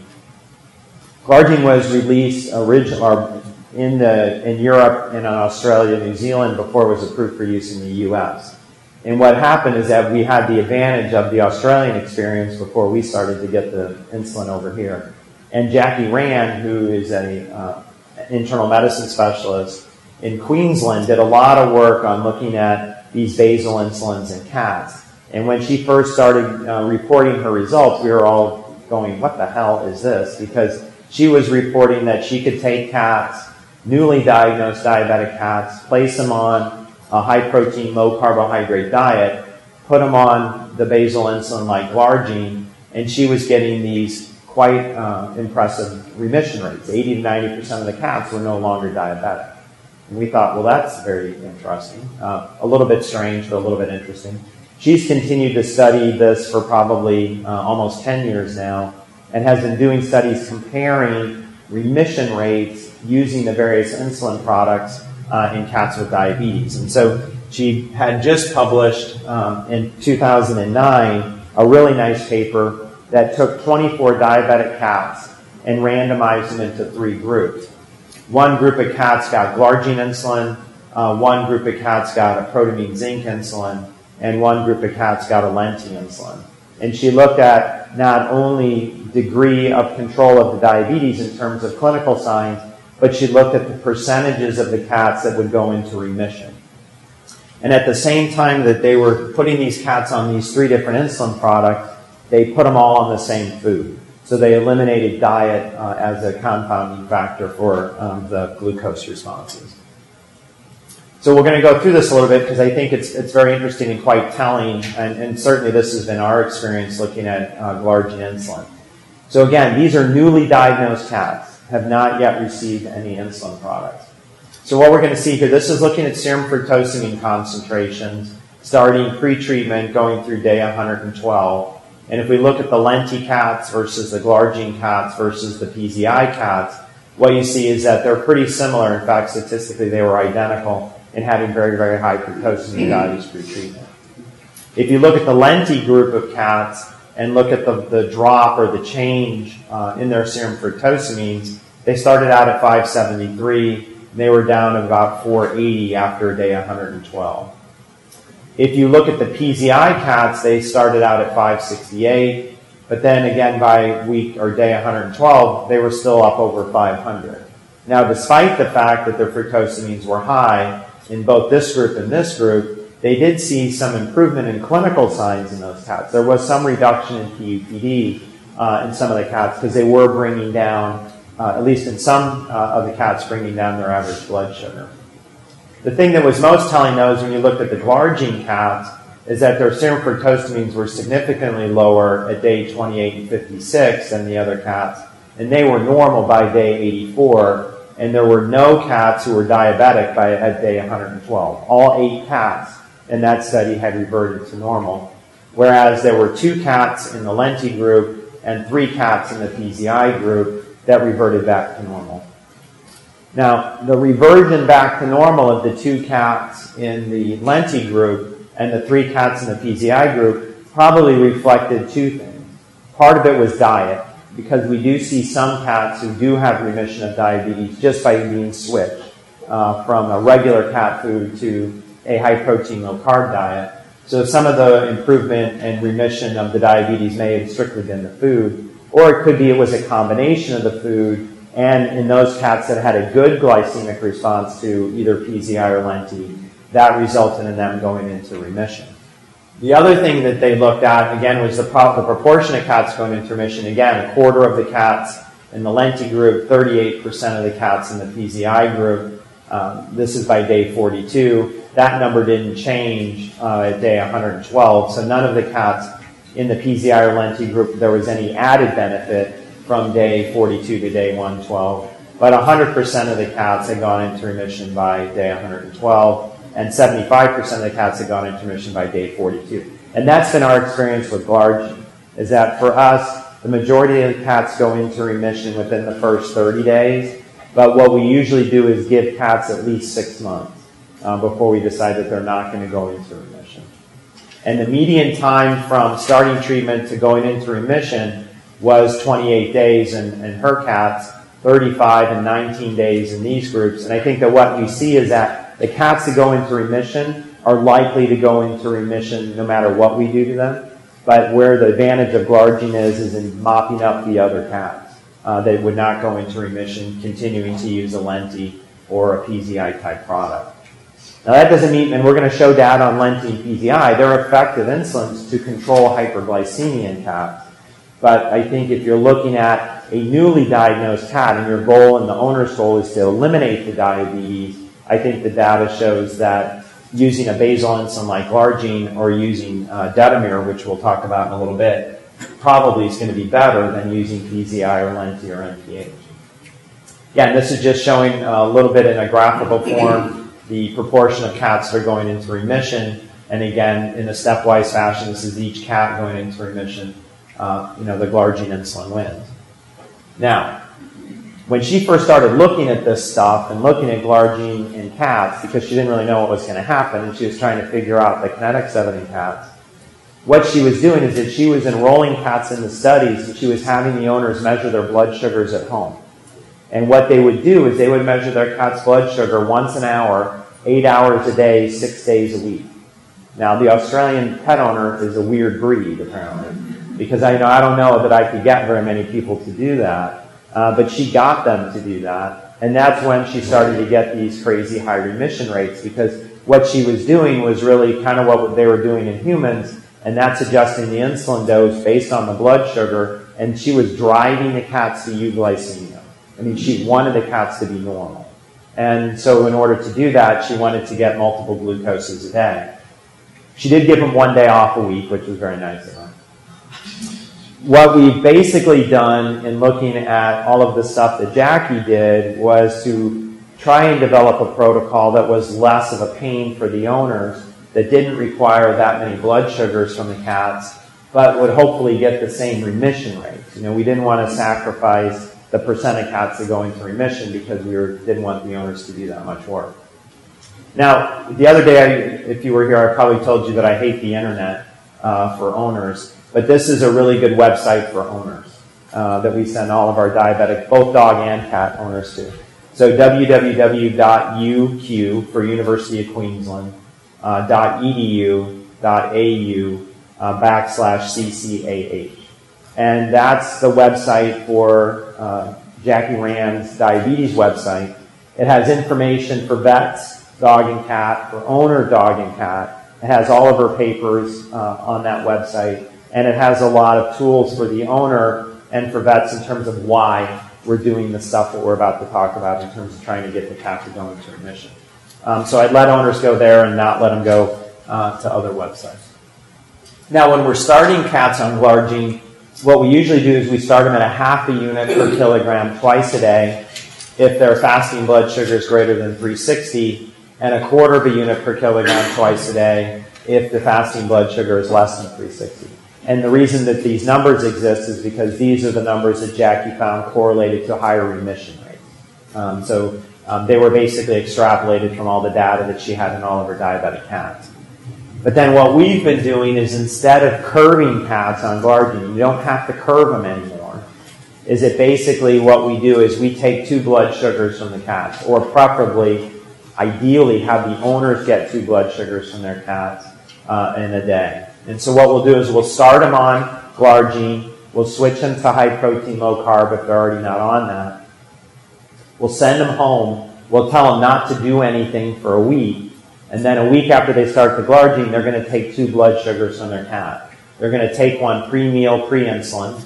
Glargine was released originally in, the, in Europe and Australia and New Zealand before it was approved for use in the U S And what happened is that we had the advantage of the Australian experience before we started to get the insulin over here. And Jackie Rand, who is an uh, internal medicine specialist in Queensland, did a lot of work on looking at these basal insulins in cats. And when she first started uh, reporting her results, we were all going, what the hell is this? Because she was reporting that she could take cats newly diagnosed diabetic cats, place them on a high-protein, low-carbohydrate diet, put them on the basal insulin like Glargine, and she was getting these quite uh, impressive remission rates. eighty to ninety percent of the cats were no longer diabetic. And we thought, well, that's very interesting. Uh, a little bit strange, but a little bit interesting. She's continued to study this for probably uh, almost ten years now, and has been doing studies comparing remission rates using the various insulin products uh, in cats with diabetes. And so she had just published um, in two thousand nine a really nice paper that took twenty-four diabetic cats and randomized them into three groups. One group of cats got Glargine insulin, uh, one group of cats got a protamine zinc insulin, and one group of cats got a Lenti insulin. And she looked at not only degree of control of the diabetes in terms of clinical signs, but she looked at the percentages of the cats that would go into remission. And at the same time that they were putting these cats on these three different insulin products, they put them all on the same food. So they eliminated diet uh, as a confounding factor for um, the glucose responses. So we're going to go through this a little bit because I think it's, it's very interesting and quite telling, and, and certainly this has been our experience looking at uh, Glargine insulin. So again, these are newly diagnosed cats, have not yet received any insulin products. So what we're going to see here, this is looking at serum fructosamine concentrations, starting pre-treatment, going through day one hundred twelve. And if we look at the Lenti cats versus the Glargine cats versus the P Z I cats, what you see is that they're pretty similar. In fact, statistically, they were identical and having very, very high fructosamine values pre-treatment. If you look at the Lenti group of cats and look at the, the drop or the change uh, in their serum fructosamines, they started out at five seventy-three, and they were down to about four eighty after day one hundred twelve. If you look at the P Z I cats, they started out at five sixty-eight, but then again by week or day one hundred twelve, they were still up over five hundred. Now, despite the fact that their fructosamines were high, in both this group and this group, they did see some improvement in clinical signs in those cats. There was some reduction in P U P D uh, in some of the cats because they were bringing down, uh, at least in some uh, of the cats, bringing down their average blood sugar. The thing that was most telling though is when you looked at the Glargine cats is that their serum fructosamines were significantly lower at day twenty-eight and fifty-six than the other cats, and they were normal by day eighty-four. And there were no cats who were diabetic by at day one hundred twelve. All eight cats in that study had reverted to normal, whereas there were two cats in the Lenti group and three cats in the P Z I group that reverted back to normal. Now, the reversion back to normal of the two cats in the Lenti group and the three cats in the P Z I group probably reflected two things. Part of it was diet, because we do see some cats who do have remission of diabetes just by being switched uh, from a regular cat food to a high-protein, low-carb diet. So some of the improvement and remission of the diabetes may have strictly been the food, or it could be it was a combination of the food, and in those cats that had a good glycemic response to either P Z I or Lenti, that resulted in them going into remission. The other thing that they looked at, again, was the, pro the proportion of cats going into remission. Again, a quarter of the cats in the Lenti group, thirty-eight percent of the cats in the P Z I group. Um, this is by day forty-two. That number didn't change uh, at day one hundred twelve, so none of the cats in the P Z I or Lenti group, there was any added benefit from day forty-two to day one twelve. But one hundred percent of the cats had gone into remission by day one hundred twelve. And seventy-five percent of the cats had gone into remission by day forty-two. And that's been our experience with Glargine, is that for us, the majority of the cats go into remission within the first thirty days, but what we usually do is give cats at least six months uh, before we decide that they're not going to go into remission. And the median time from starting treatment to going into remission was twenty-eight days in, in her cats, thirty-five and nineteen days in these groups. And I think that what we see is that the cats that go into remission are likely to go into remission no matter what we do to them. But where the advantage of Glargine is, is in mopping up the other cats uh, that would not go into remission, continuing to use a Lenti or a P Z I-type product. Now that doesn't mean, and we're going to show data on Lenti and P Z I, they're effective insulins to control hyperglycemia in cats. But I think if you're looking at a newly diagnosed cat and your goal and the owner's goal is to eliminate the diabetes, I think the data shows that using a basal insulin like Glargine or using uh, Detemir, which we'll talk about in a little bit, probably is going to be better than using P Z I or Lenti or N P H. Yeah, and this is just showing a little bit in a graphical form the proportion of cats that are going into remission. And again, in a stepwise fashion, this is each cat going into remission. Uh, you know, the Glargine insulin wins. Now, when she first started looking at this stuff and looking at Glargine in cats, because she didn't really know what was going to happen, and she was trying to figure out the kinetics of it in cats, what she was doing is that she was enrolling cats in the studies, and she was having the owners measure their blood sugars at home. And what they would do is they would measure their cat's blood sugar once an hour, eight hours a day, six days a week. Now, the Australian pet owner is a weird breed, apparently, because I know I don't know that I could get very many people to do that. Uh, but she got them to do that, and that's when she started to get these crazy high remission rates, because what she was doing was really kind of what they were doing in humans, and that's adjusting the insulin dose based on the blood sugar, and she was driving the cats to euglycemia. I mean, she wanted the cats to be normal. And so in order to do that, she wanted to get multiple glucoses a day. She did give them one day off a week, which was very nice of her. What we've basically done in looking at all of the stuff that Jackie did was to try and develop a protocol that was less of a pain for the owners, that didn't require that many blood sugars from the cats, but would hopefully get the same remission rates. You know, we didn't want to sacrifice the percent of cats that go into remission because we were, didn't want the owners to do that much work. Now, the other day, I, if you were here, I probably told you that I hate the internet uh, for owners. But this is a really good website for owners uh, that we send all of our diabetic, both dog and cat owners to. So w w w dot u q, for University of Queensland, uh, .edu.au uh, backslash C C A H. And that's the website for uh, Jackie Rand's diabetes website. It has information for vets, dog and cat, for owner, dog and cat. It has all of her papers uh, on that website. And it has a lot of tools for the owner and for vets in terms of why we're doing the stuff that we're about to talk about in terms of trying to get the cat to go into remission. Um, so I'd let owners go there and not let them go uh, to other websites. Now, when we're starting cats on Glargine, what we usually do is we start them at a half a unit per kilogram twice a day if their fasting blood sugar is greater than three sixty, and a quarter of a unit per kilogram twice a day if the fasting blood sugar is less than three sixty. And the reason that these numbers exist is because these are the numbers that Jackie found correlated to higher remission rates. Um, so um, they were basically extrapolated from all the data that she had in all of her diabetic cats. But then what we've been doing is, instead of curving cats on Glargine, you don't have to curve them anymore, is it basically what we do is we take two blood sugars from the cats, or preferably, ideally, have the owners get two blood sugars from their cats uh, in a day. And so what we'll do is we'll start them on Glargine. We'll switch them to high protein, low carb if they're already not on that. We'll send them home. We'll tell them not to do anything for a week. And then a week after they start the Glargine, they're going to take two blood sugars from their cat. They're going to take one pre-meal, pre-insulin.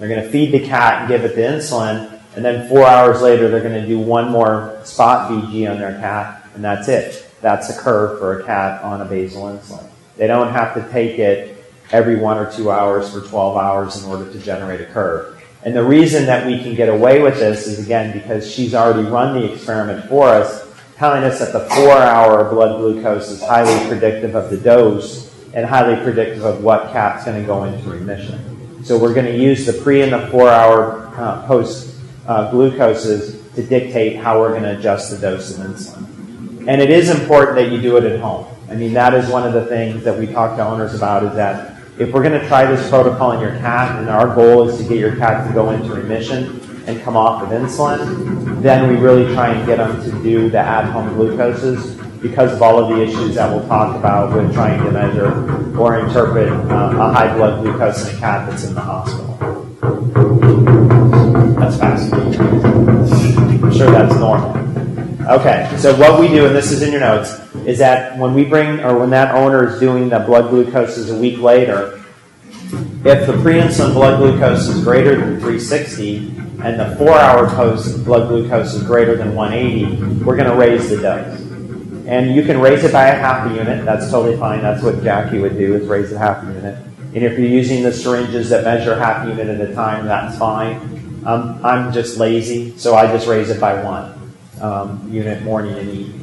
They're going to feed the cat and give it the insulin. And then four hours later, they're going to do one more spot V G on their cat. And that's it. That's a curve for a cat on a basal insulin. They don't have to take it every one or two hours for twelve hours in order to generate a curve. And the reason that we can get away with this is, again, because she's already run the experiment for us, telling us that the four-hour blood glucose is highly predictive of the dose and highly predictive of what cat's going to go into remission. So we're going to use the pre- and the four-hour uh, post-glucoses uh, to dictate how we're going to adjust the dose of insulin. And it is important that you do it at home. I mean, that is one of the things that we talk to owners about, is that if we're going to try this protocol in your cat, and our goal is to get your cat to go into remission and come off of insulin, then we really try and get them to do the at-home glucoses because of all of the issues that we'll talk about with trying to measure or interpret um, a high blood glucose in a cat that's in the hospital. That's fascinating. I'm sure that's normal. Okay, so what we do, and this is in your notes, is that when we bring, or when that owner is doing the blood glucoses a week later, If the preinsulin blood glucose is greater than three sixty and the four-hour post blood glucose is greater than one eighty, we're going to raise the dose. And you can raise it by a half a unit. That's totally fine. That's what Jackie would do, is raise it half a unit. And if you're using the syringes that measure half a unit at a time, that's fine. Um, I'm just lazy, so I just raise it by one um, unit morning and evening.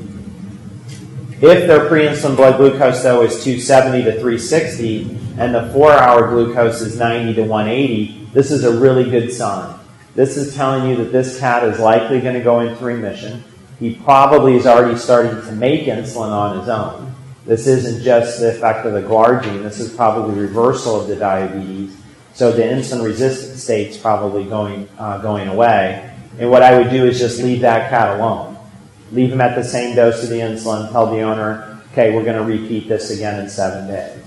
If their preinsulin blood glucose, though, is two seventy to three sixty and the four-hour glucose is ninety to one eighty, this is a really good sign. This is telling you that this cat is likely going to go into remission. He probably is already starting to make insulin on his own. This isn't just the effect of the glargine. This is probably reversal of the diabetes. So the insulin resistant state's probably going, uh, going away. And what I would do is just leave that cat alone. Leave him at the same dose of the insulin. Tell the owner, okay, we're going to repeat this again in seven days.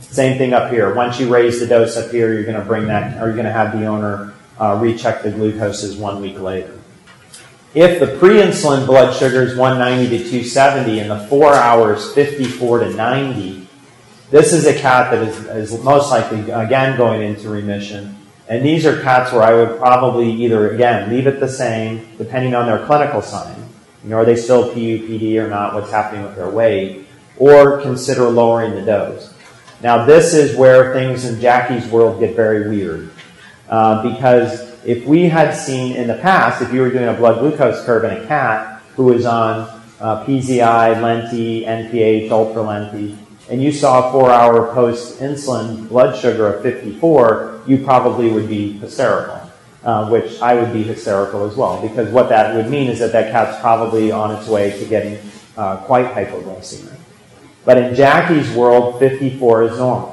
Same thing up here. Once you raise the dose up here, you're going to bring that, or you're going to have the owner uh, recheck the glucoses one week later. If the preinsulin blood sugar is one ninety to two seventy and the four hours fifty-four to ninety, this is a cat that is, is most likely, again, going into remission. And these are cats where I would probably either, again, leave it the same, depending on their clinical sign. You know, are they still P U P D or not? What's happening with their weight? Or consider lowering the dose. Now, this is where things in Jackie's world get very weird. Uh, because if we had seen in the past, if you were doing a blood glucose curve in a cat who was on uh, P Z I, Lenti, N P H, Ultra Lenti, and you saw a four-hour post-insulin blood sugar of fifty-four, you probably would be hysterical, uh, which I would be hysterical as well, because what that would mean is that that cat's probably on its way to getting uh, quite hypoglycemic. But in Jackie's world, fifty-four is normal.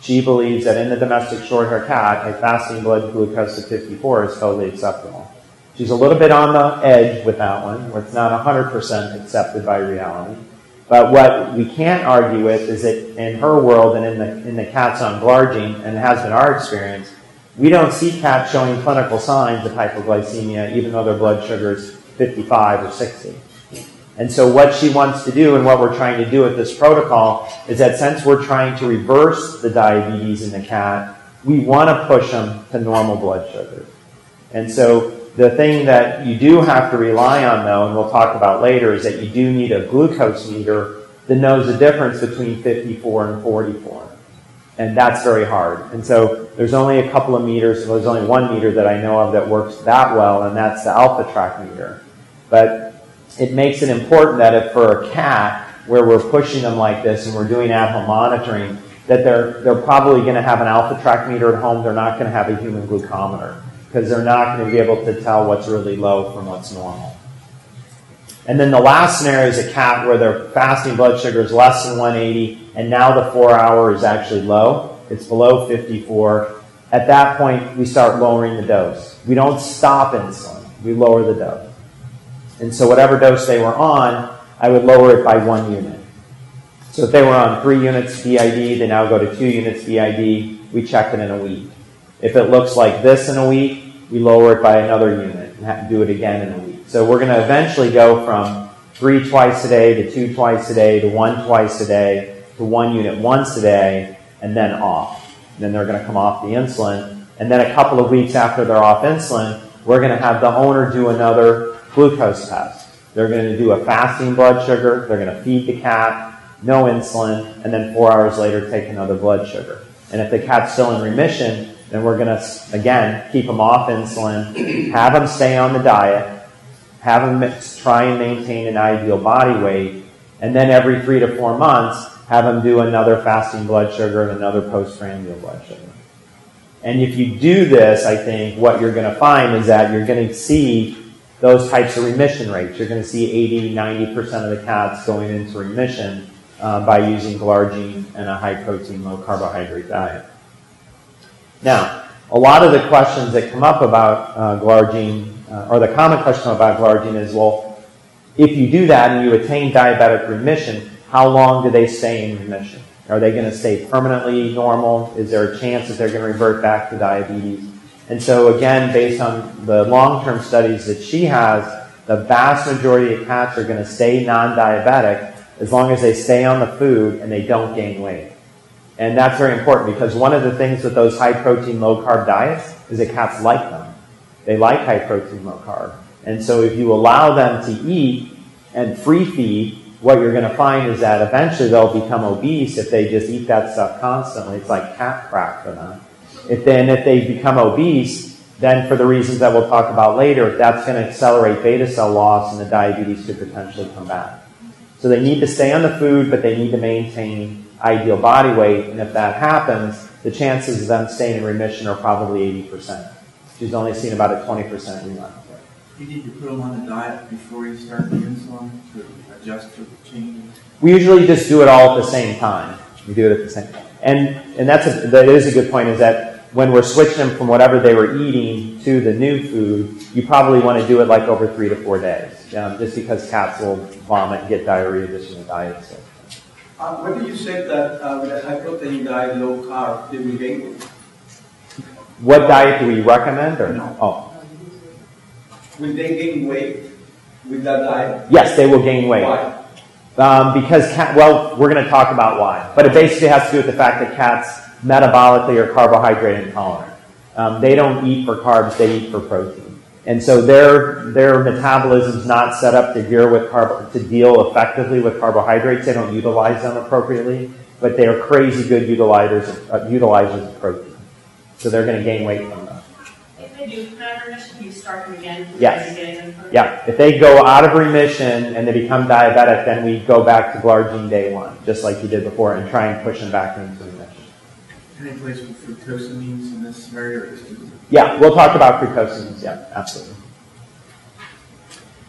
She believes that in the domestic short-haired cat, a fasting blood glucose of fifty-four is totally acceptable. She's a little bit on the edge with that one, where it's not one hundred percent accepted by reality. But what we can't argue with is that in her world and in the, in the cats on glargine, and it has been our experience, we don't see cats showing clinical signs of hypoglycemia, even though their blood sugar is fifty-five or sixty. And so what she wants to do and what we're trying to do with this protocol is that since we're trying to reverse the diabetes in the cat, we want to push them to normal blood sugar. And so the thing that you do have to rely on, though, and we'll talk about later, is that you do need a glucose meter that knows the difference between fifty-four and forty-four. And that's very hard. And so there's only a couple of meters, well, there's only one meter that I know of that works that well, and that's the alpha track meter. But it makes it important that if for a cat, where we're pushing them like this and we're doing at-home monitoring, that they're, they're probably going to have an alpha track meter at home. They're not going to have a human glucometer because they're not going to be able to tell what's really low from what's normal. And then the last scenario is a cat where their fasting blood sugar is less than one eighty and now the four hour is actually low. It's below fifty-four. At that point, we start lowering the dose. We don't stop insulin. We lower the dose. And so whatever dose they were on, I would lower it by one unit. So if they were on three units B I D, they now go to two units B I D. We check it in a week. If it looks like this in a week, we lower it by another unit and have to do it again in a week. So we're going to eventually go from three twice a day to two twice a day to one twice a day to one unit once a day and then off. And then they're going to come off the insulin. And then a couple of weeks after they're off insulin, we're going to have the owner do another glucose test. They're going to do a fasting blood sugar, they're going to feed the cat, no insulin, and then four hours later take another blood sugar. And if the cat's still in remission, then we're going to, again, keep them off insulin, have them stay on the diet, have them try and maintain an ideal body weight, and then every three to four months, have them do another fasting blood sugar and another postprandial blood sugar. And if you do this, I think what you're going to find is that you're going to see those types of remission rates. You're going to see eighty, ninety percent of the cats going into remission uh, by using glargine and a high-protein, low-carbohydrate diet. Now, a lot of the questions that come up about uh, glargine, uh, or the common question about glargine is, well, if you do that and you attain diabetic remission, how long do they stay in remission? Are they going to stay permanently normal? Is there a chance that they're going to revert back to diabetes? And so, again, based on the long-term studies that she has, the vast majority of cats are going to stay non-diabetic as long as they stay on the food and they don't gain weight. And that's very important, because one of the things with those high protein, low carb diets is that cats like them. They like high protein, low carb. And so if you allow them to eat and free feed, what you're going to find is that eventually they'll become obese if they just eat that stuff constantly. It's like cat crap for them. If then if they become obese, then for the reasons that we'll talk about later, that's going to accelerate beta cell loss, and the diabetes could potentially come back. So they need to stay on the food, but they need to maintain ideal body weight, and if that happens, the chances of them staying in remission are probably eighty percent. She's only seen about a twenty percent relapse. You need to put them on the diet before you start the insulin to adjust for the changes? We usually just do it all at the same time. We do it at the same time. And, and that's a, that is a good point, is that when we're switching them from whatever they were eating to the new food, you probably want to do it like over three to four days, um, just because cats will vomit and get diarrhea addition to diet. So. Uh, what did you say that uh, with a high protein diet, low carb, they will gain weight? What diet do we recommend? Or no. Oh. Will they gain weight with that diet? Yes, they will gain weight. Why? Um, because, cat, well, we're going to talk about why. But it basically has to do with the fact that cats metabolically are carbohydrate intolerant. Um, they don't eat for carbs, they eat for protein. And so their their metabolism's not set up to deal, with carb to deal effectively with carbohydrates. They don't utilize them appropriately, but they are crazy good utilizers, uh, utilizers of protein. So they're going to gain weight from that. Do not remission, you start them again? Yes. Them yeah. If they go out of remission and they become diabetic, then we go back to Glargine day one, just like you did before, and try and push them back into remission. Any place with fructosamines in this area? Yeah, we'll talk about fructosamines. Yeah, absolutely.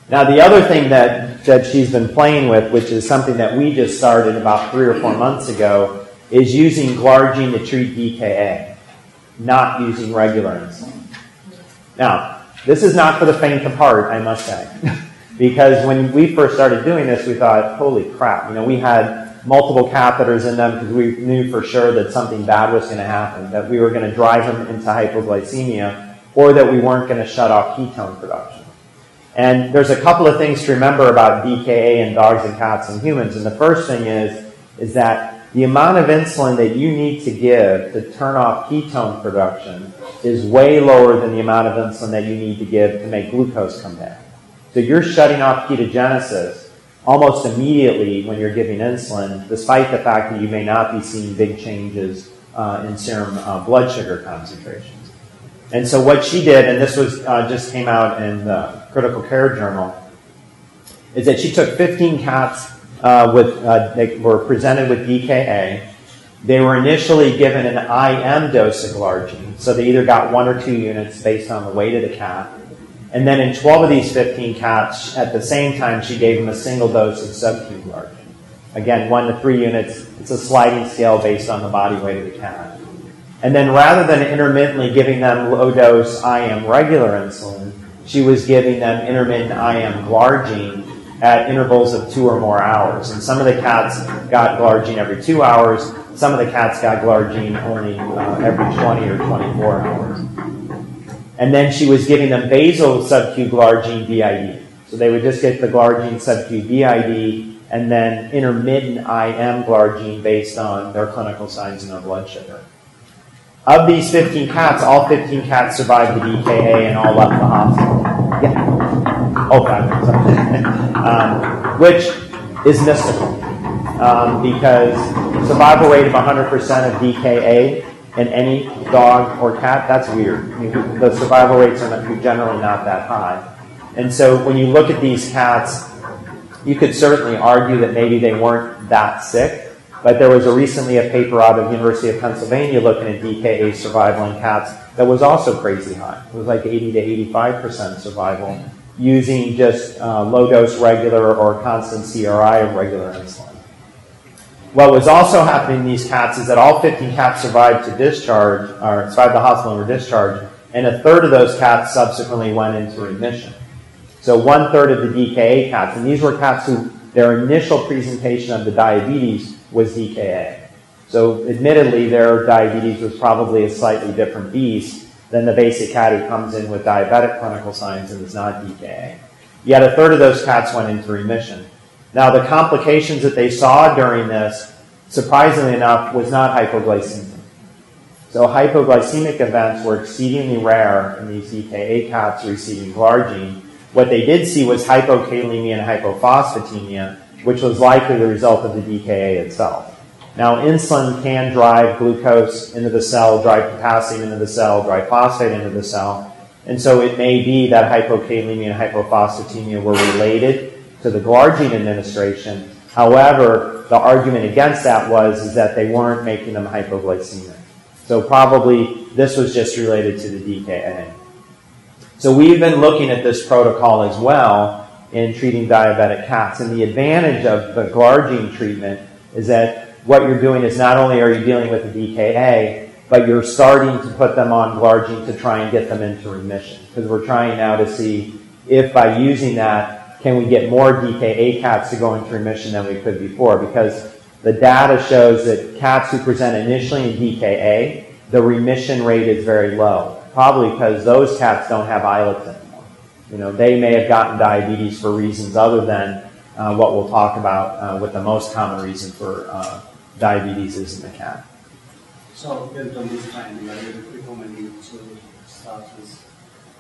Now, the other thing that, that she's been playing with, which is something that we just started about three or four months ago, is using Glargine to treat D K A, not using regular insulin. Now, this is not for the faint of heart, I must say, because when we first started doing this, we thought, holy crap, you know, we had multiple catheters in them because we knew for sure that something bad was going to happen, that we were going to drive them into hypoglycemia, or that we weren't going to shut off ketone production. And there's a couple of things to remember about D K A in dogs and cats and humans, and the first thing is, is that the amount of insulin that you need to give to turn off ketone production is way lower than the amount of insulin that you need to give to make glucose come down. So you're shutting off ketogenesis almost immediately when you're giving insulin, despite the fact that you may not be seeing big changes uh, in serum uh, blood sugar concentrations. And so what she did, and this was uh, just came out in the Critical Care Journal, is that she took fifteen cats uh, with, uh, that were presented with D K A. They were initially given an I M dose of Glargine, so they either got one or two units based on the weight of the cat. And then in twelve of these fifteen cats, at the same time, she gave them a single dose of sub-Q Glargine. Again, one to three units. It's a sliding scale based on the body weight of the cat. And then rather than intermittently giving them low-dose I M regular insulin, she was giving them intermittent I M Glargine at intervals of two or more hours. And some of the cats got Glargine every two hours. Some of the cats got Glargine only uh, every twenty or twenty-four hours. And then she was giving them basal sub-Q Glargine B I D. So they would just get the Glargine sub-Q B I D and then intermittent I M Glargine based on their clinical signs and their blood sugar. Of these fifteen cats, all fifteen cats survived the D K A and all left the hospital. Yeah. Oh, God. Um, which is mystical, um, because survival rate of one hundred percent of D K A in any dog or cat, that's weird. I mean, the survival rates are generally not that high. And so when you look at these cats, you could certainly argue that maybe they weren't that sick, but there was a recently a paper out of the University of Pennsylvania looking at D K A survival in cats that was also crazy high. It was like eighty to eighty-five percent survival, using just uh, low-dose regular or constant C R I of regular insulin. What was also happening in these cats is that all fifteen cats survived to discharge, or survived the hospital and were discharged, and a third of those cats subsequently went into remission. So one-third of the D K A cats, and these were cats who their initial presentation of the diabetes was D K A. So admittedly, their diabetes was probably a slightly different beast than the basic cat who comes in with diabetic clinical signs and is not D K A. Yet a third of those cats went into remission. Now the complications that they saw during this surprisingly enough, was not hypoglycemic. So hypoglycemic events were exceedingly rare in these D K A cats receiving glargine. What they did see was hypokalemia and hypophosphatemia, which was likely the result of the D K A itself. Now, insulin can drive glucose into the cell, drive potassium into the cell, drive phosphate into the cell, and so it may be that hypokalemia and hypophosphatemia were related to the glargine administration. However, the argument against that was is that they weren't making them hypoglycemic. So probably this was just related to the D K A. So we've been looking at this protocol as well in treating diabetic cats. And the advantage of the glargine treatment is that what you're doing is not only are you dealing with the D K A, but you're starting to put them on glargine to try and get them into remission. Because we're trying now to see if by using that, can we get more D K A cats to go into remission than we could before? Because the data shows that cats who present initially in D K A, the remission rate is very low, probably because those cats don't have islets anymore. You know, they may have gotten diabetes for reasons other than uh, what we'll talk about uh, with the most common reason for uh, diabetes is in the cat. So based on this finding, are you recommending to start with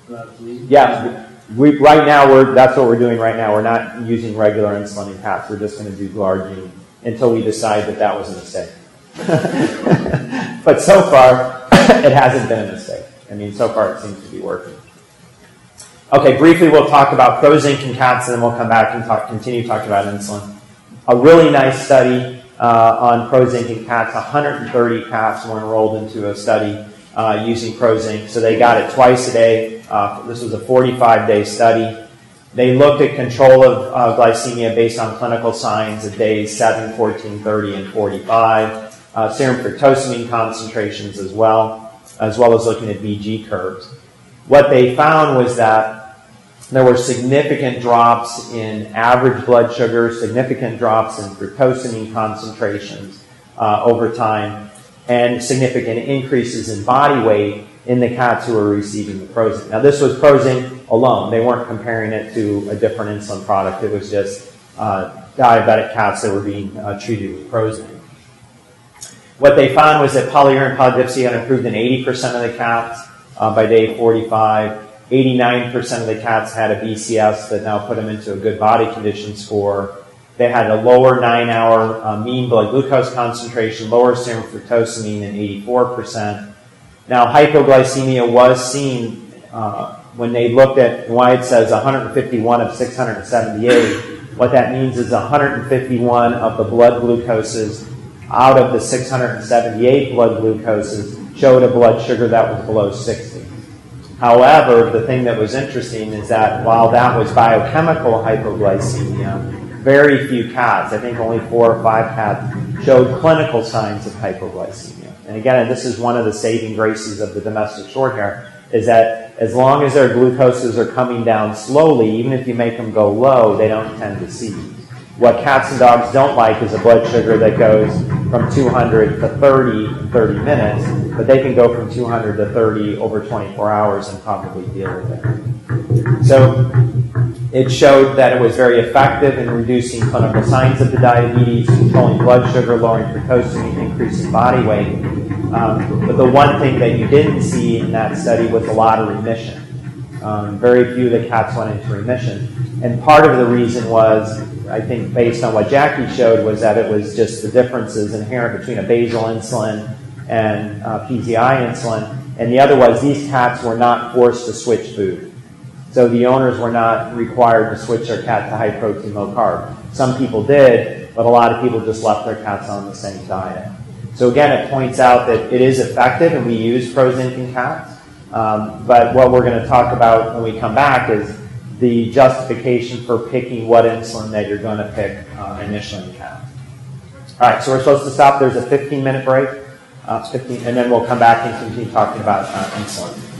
glargine? Yeah, we, right now we're that's what we're doing right now. We're not using regular insulin in cats. We're just going to do glargine until we decide that that was a mistake. But so far, it hasn't been a mistake. I mean, so far it seems to be working. Okay, briefly we'll talk about Prozinc in cats, and then we'll come back and talk, continue talking about insulin. A really nice study Uh, on Prozinc in cats. one hundred thirty cats were enrolled into a study uh, using Prozinc. So they got it twice a day. Uh, this was a forty-five day study. They looked at control of uh, glycemia based on clinical signs at days seven, fourteen, thirty, and forty-five. Uh, serum fructosamine concentrations as well, as well as looking at V G curves. What they found was that there were significant drops in average blood sugar, significant drops in fructosamine concentrations uh, over time, and significant increases in body weight in the cats who were receiving the Prozinc. Now, this was Prozinc alone. They weren't comparing it to a different insulin product. It was just uh, diabetic cats that were being uh, treated with Prozinc. What they found was that polyuria and polydipsia improved in eighty percent of the cats uh, by day forty-five. eighty-nine percent of the cats had a B C S that now put them into a good body condition score. They had a lower nine hour uh, mean blood glucose concentration, lower serum fructosamine than eighty-four percent. Now, hypoglycemia was seen uh, when they looked at why it says one hundred fifty-one of six hundred seventy-eight. What that means is one hundred fifty-one of the blood glucoses out of the six hundred seventy-eight blood glucoses showed a blood sugar that was below sixty. However, the thing that was interesting is that while that was biochemical hypoglycemia, very few cats, I think only four or five cats, showed clinical signs of hypoglycemia. And again, this is one of the saving graces of the domestic short hair, is that as long as their glucoses are coming down slowly, even if you make them go low, they don't tend to see. What cats and dogs don't like is a blood sugar that goes from two hundred to thirty in thirty minutes, but they can go from two hundred to thirty over twenty-four hours and probably deal with it. So it showed that it was very effective in reducing clinical signs of the diabetes, controlling blood sugar, lowering fructosamine, increasing body weight. Um, but the one thing that you didn't see in that study was a lot of remission. Um, very few of the cats went into remission. And part of the reason was, I think based on what Jackie showed, was that it was just the differences inherent between a basal insulin and uh, P Z I insulin. And the other was these cats were not forced to switch food. So the owners were not required to switch their cat to high protein, low carb. Some people did, but a lot of people just left their cats on the same diet. So again, it points out that it is effective, and we use Prozinc in cats. Um, but what we're going to talk about when we come back is the justification for picking what insulin that you're going to pick uh, initially in cats. All right, so we're supposed to stop. There's a fifteen minute break, uh, fifteen, and then we'll come back and continue talking about uh, insulin.